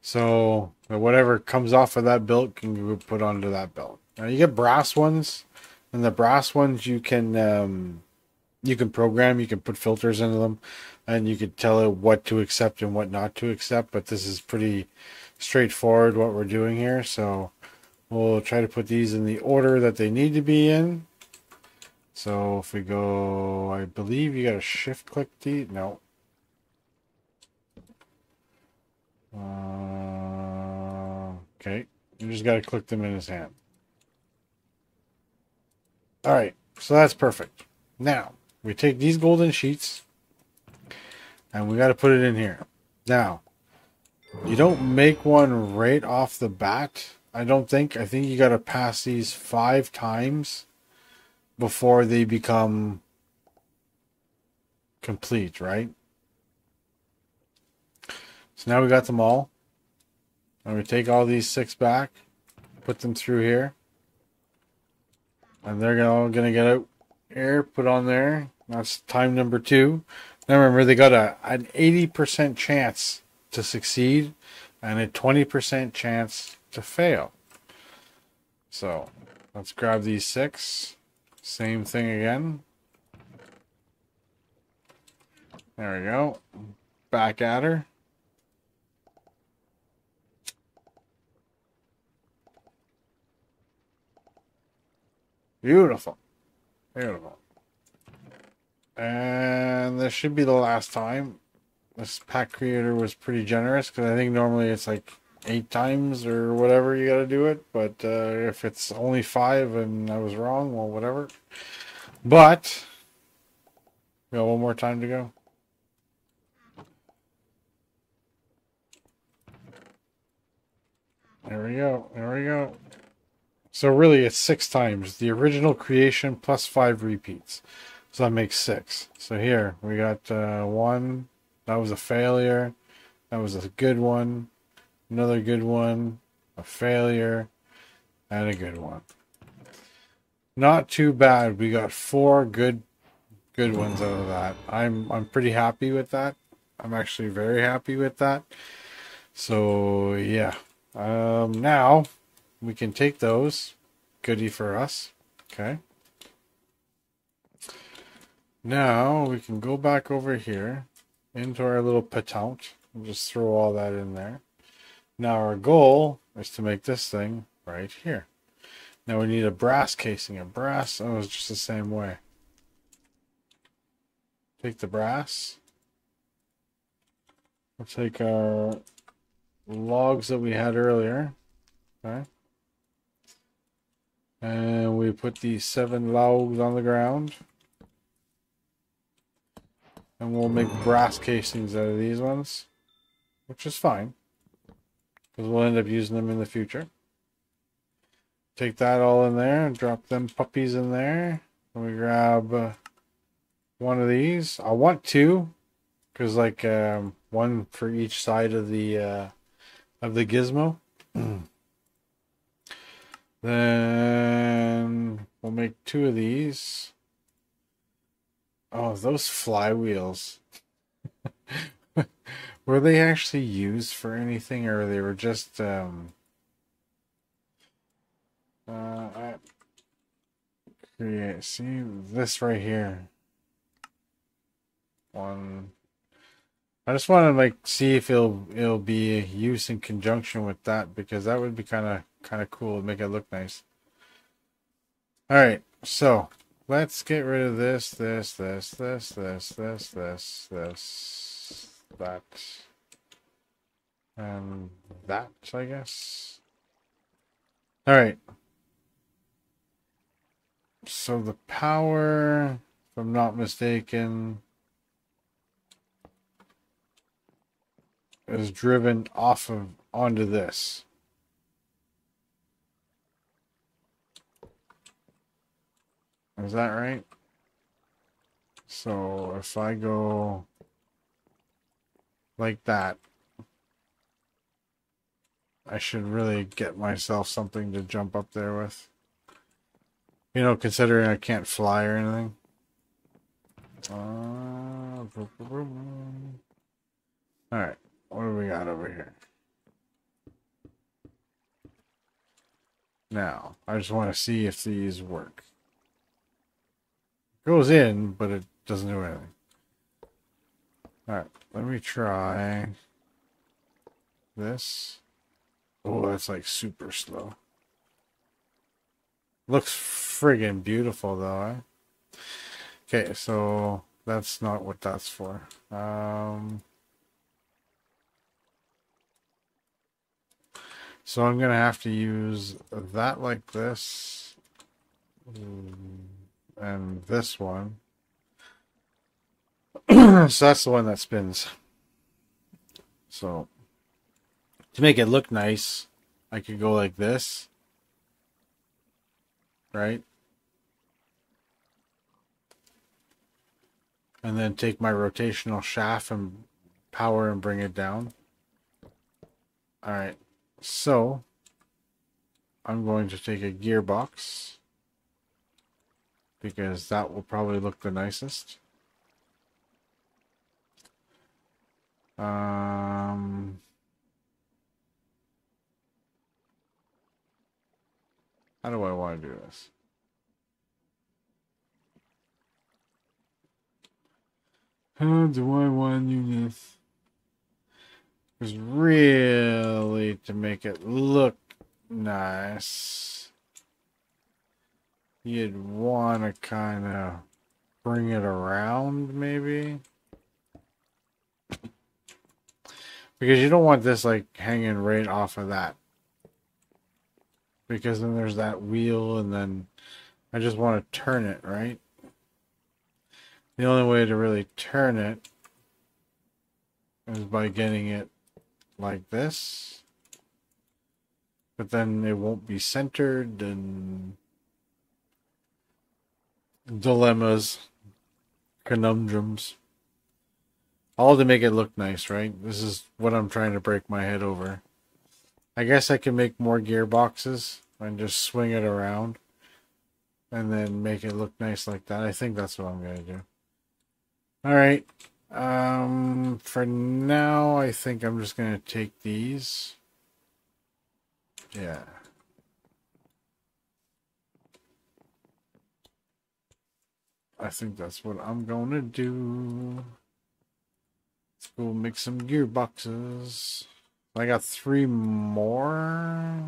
So whatever comes off of that belt can be put onto that belt. Now you get brass ones, and the brass ones you can program, you can put filters into them, and you could tell it what to accept and what not to accept, but this is pretty straightforward what we're doing here. So we'll try to put these in the order that they need to be in. So if we go, I believe you got to shift click the, no. Okay, you just got to click them in his hand. All right, so that's perfect. Now, we take these golden sheets, and we got to put it in here. Now, you don't make one right off the bat, I don't think. I think you got to pass these 5 times before they become complete, right? So now we got them all. And we take all these 6 back, put them through here. And they're all going to get out here, put on there. That's time number 2. Now remember, they got an 80% chance to succeed and a 20% chance to fail. So let's grab these 6. Same thing again. There we go. Back at her. Beautiful. Beautiful. And this should be the last time. This pack creator was pretty generous because I think normally it's like 8 times or whatever you got to do it. But if it's only 5 and I was wrong, well, whatever. But we got one more time to go. There we go. There we go. So really it's 6 times the original creation plus 5 repeats. So that makes 6. So here we got 1. That was a failure. That was a good one. Another good one. A failure. And a good one. Not too bad. We got 4 good ones out of that. I'm pretty happy with that. I'm actually very happy with that. So yeah. Now we can take those. Goodie for us. Okay. Now we can go back over here into our little patente and just throw all that in there. Now our goal is to make this thing right here. Now we need a brass casing. A brass, oh, it's just the same way. Take the brass. We'll take our logs that we had earlier. Okay. And we put these 7 logs on the ground. And we'll make brass casings out of these ones, which is fine. because we'll end up using them in the future. Take that all in there and drop them puppies in there. Let me grab one of these. I want two, because like one for each side of the gizmo. Then we'll make two of these. Oh, those flywheels. Were they actually used for anything, or they were just create. See this right here. One. I just want to like see if it'll be used in conjunction with that, because that would be kind of cool to make it look nice. All right, so let's get rid of this, that, and that, I guess. All right. So the power, if I'm not mistaken, is driven off of onto this. Is that right? So if I go like that, I should really get myself something to jump up there with. You know, considering I can't fly or anything. Alright, what do we got over here? Now, I just want to see if these work. It goes in, but it doesn't do anything. Alright, let me try this. Oh, that's like super slow. Looks friggin' beautiful though, eh? Okay, so that's not what that's for. So I'm gonna have to use that like this and this one. So that's the one that spins. So to make it look nice, I could go like this. Right? And then take my rotational shaft and power and bring it down. Alright, so I'm going to take a gearbox, because that will probably look the nicest. How do I want to do this? How do I want to do this? Because really, to make it look nice, you'd want to kind of bring it around, maybe. Because you don't want this like hanging right off of that. Because then there's that wheel, and then I just want to turn it, right? The only way to really turn it is by getting it like this. But then it won't be centered, and dilemmas, conundrums. All to make it look nice, right? This is what I'm trying to break my head over. I guess I can make more gearboxes and just swing it around and then make it look nice like that. I think that's what I'm going to do. All right. For now, I think I'm just going to take these. Yeah. I think that's what I'm going to do. Let's go make some gearboxes. I got three more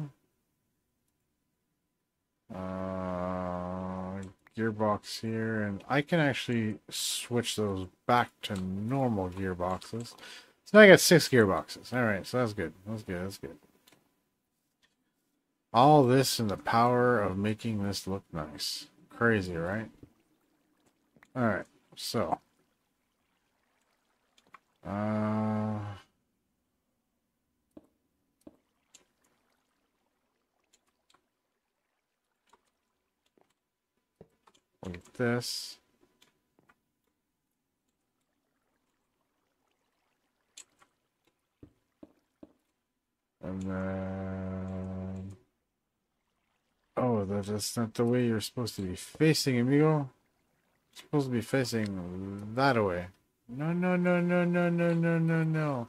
gearbox here, and I can actually switch those back to normal gearboxes. So now I got 6 gearboxes. All right, so that's good. That's good. That's good. All this in the power of making this look nice. Crazy, right? All right, so Delete this. And then... oh, that's not the way you're supposed to be facing, amigo. You're supposed to be facing that way. No, no, no, no, no, no, no, no, no.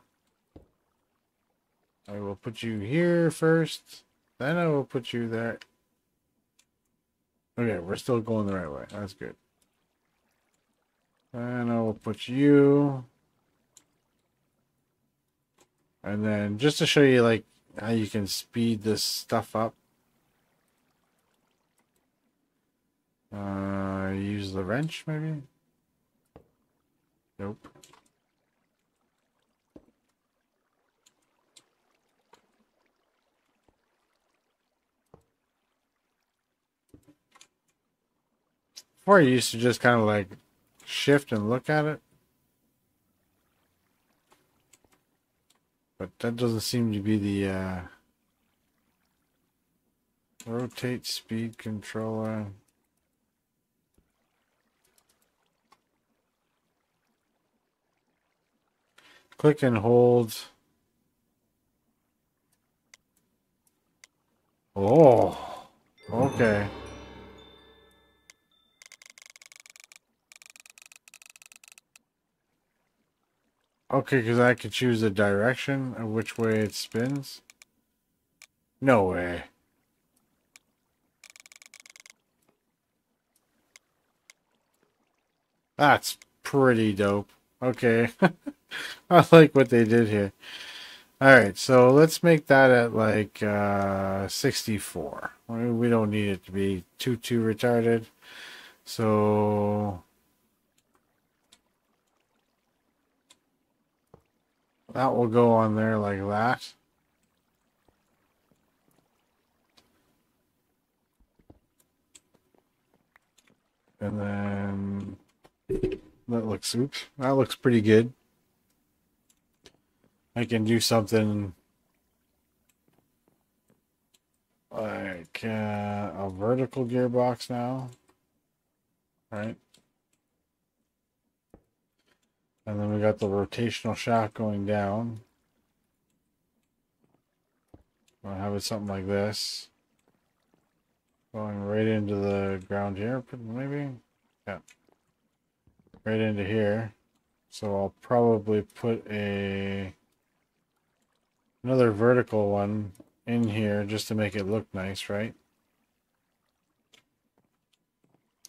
I will put you here first. Then I will put you there. Okay, we're still going the right way. That's good. And I will put you. And then just to show you like how you can speed this stuff up. Use the wrench maybe? Nope. Before I used to just kind of like shift and look at it. But that doesn't seem to be the rotate speed controller. Click and hold. Oh, okay. Okay, because I could choose the direction of which way it spins. No way. That's pretty dope. Okay. I like what they did here. Alright, so let's make that at like 64. We don't need it to be too retarded. So... that will go on there like that. And then that looks, oops, that looks pretty good. I can do something like a vertical gearbox now, right? And then we got the rotational shaft going down. I'll have it something like this. Going right into the ground here, maybe? Yeah. Right into here. So I'll probably put another vertical one in here just to make it look nice, right?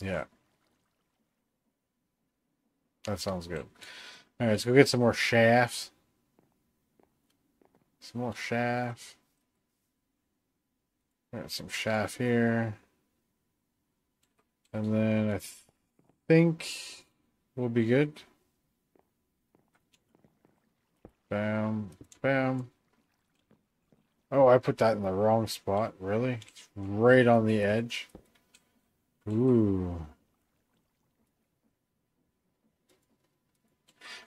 Yeah. That sounds good. All right, let's go get some more shafts. Some more shaft. Got some shaft here. And then I think we'll be good. Bam, bam. Oh, I put that in the wrong spot, really? It's right on the edge. Ooh.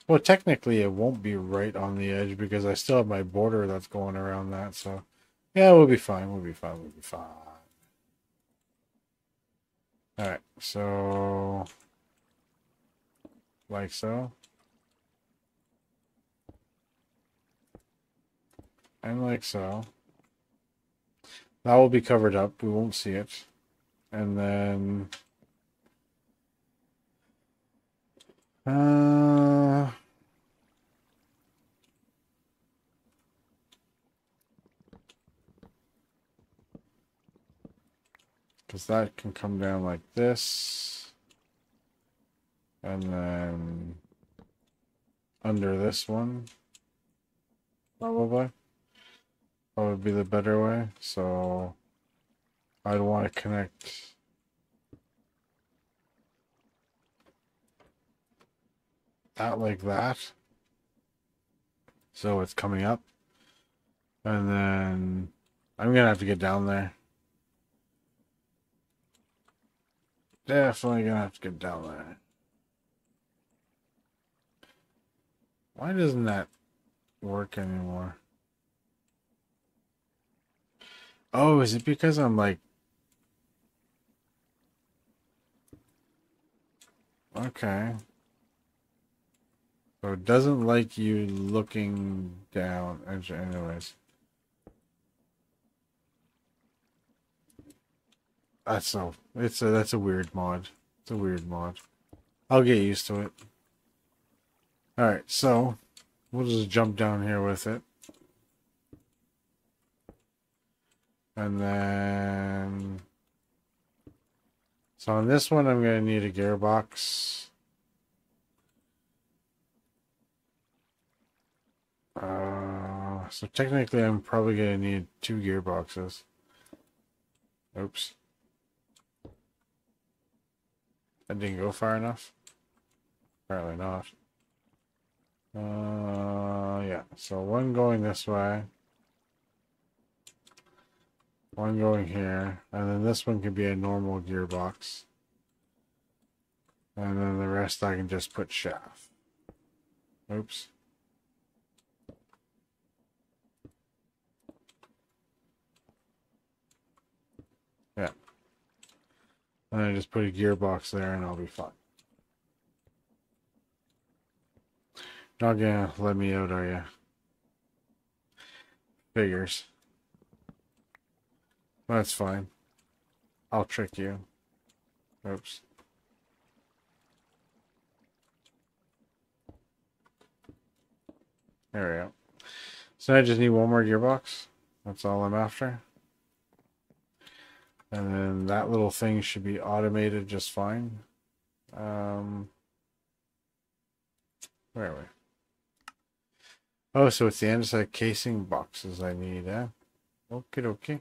Well, technically, it won't be right on the edge because I still have my border that's going around that. So, yeah, we'll be fine. We'll be fine. We'll be fine. All right. So, like so. And like so. That will be covered up. We won't see it. And then... because that can come down like this, and then under this one, probably. That would be the better way. So I'd want to connect. That like that, so it's coming up, and then I'm gonna have to get down there. Definitely gonna have to get down there. Why doesn't that work anymore? Oh, is it because I'm like Okay. So it doesn't like you looking down. Anyways. That's a weird mod. It's a weird mod. I'll get used to it. Alright, so we'll just jump down here with it. And then so on this one I'm gonna need a gearbox. So technically I'm probably gonna need 2 gearboxes. Oops. That didn't go far enough. Apparently not. Yeah, so one going this way. One going here, and then this one can be a normal gearbox. And then the rest I can just put shaft. Oops. Yeah. And I just put a gearbox there and I'll be fine. Not gonna let me out, are you? Figures. That's fine. I'll trick you. Oops. There we go. So I just need one more gearbox. That's all I'm after. And then that little thing should be automated just fine. Where are we? Oh, so it's the andesite casing boxes I need, eh? Okie dokie.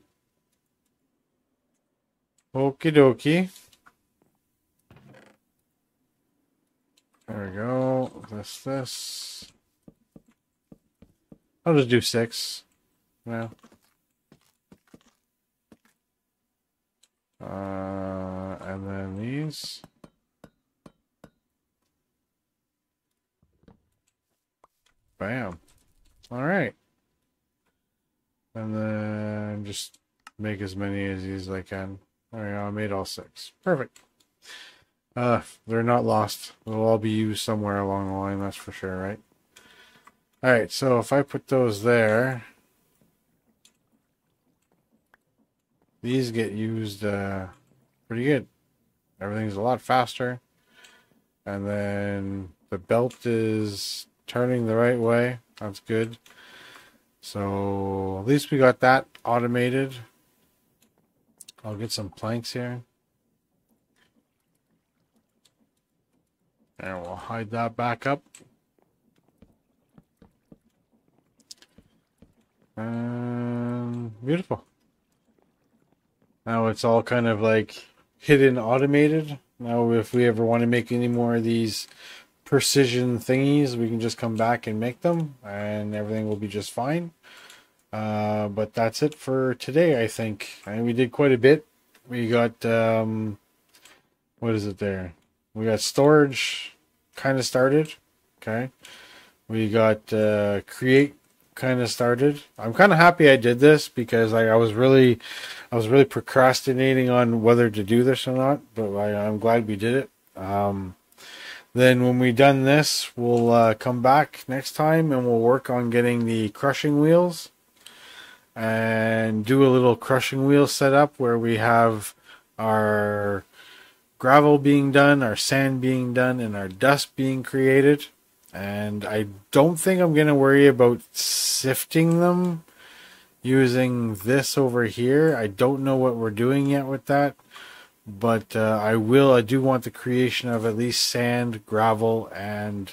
Okie dokie. There we go. This. I'll just do 6. Now. And then these. Bam. Alright. And then just make as many as these as I can. There we go, I made all 6. Perfect. They're not lost. They'll all be used somewhere along the line, that's for sure, right? Alright, so if I put those there, these get used pretty good. Everything's a lot faster. And then the belt is turning the right way. That's good. So at least we got that automated. I'll get some planks here. And we'll hide that back up. And beautiful. Now it's all kind of like hidden automated. Now if we ever want to make any more of these precision thingies, we can just come back and make them. And everything will be just fine. But that's it for today, I think. And we did quite a bit. We got, what is it there? We got storage kind of started. Okay. We got create kind of started. I'm kind of happy I did this because I was really procrastinating on whether to do this or not. But I'm glad we did it. Then when we've done this, we'll come back next time and we'll work on getting the crushing wheels. And do a little crushing wheel setup where we have our gravel being done, our sand being done, and our dust being created. And I don't think I'm going to worry about sifting them using this over here. I don't know what we're doing yet with that, but I do want the creation of at least sand, gravel, and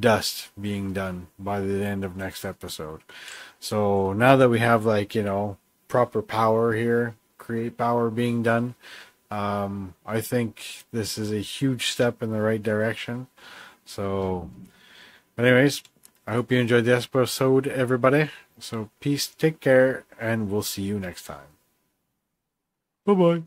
dust being done by the end of next episode. So now that we have, like, you know, proper power here, create power being done, I think this is a huge step in the right direction. So, but anyways, I hope you enjoyed this episode, everybody. So peace, take care, and we'll see you next time. Bye-bye.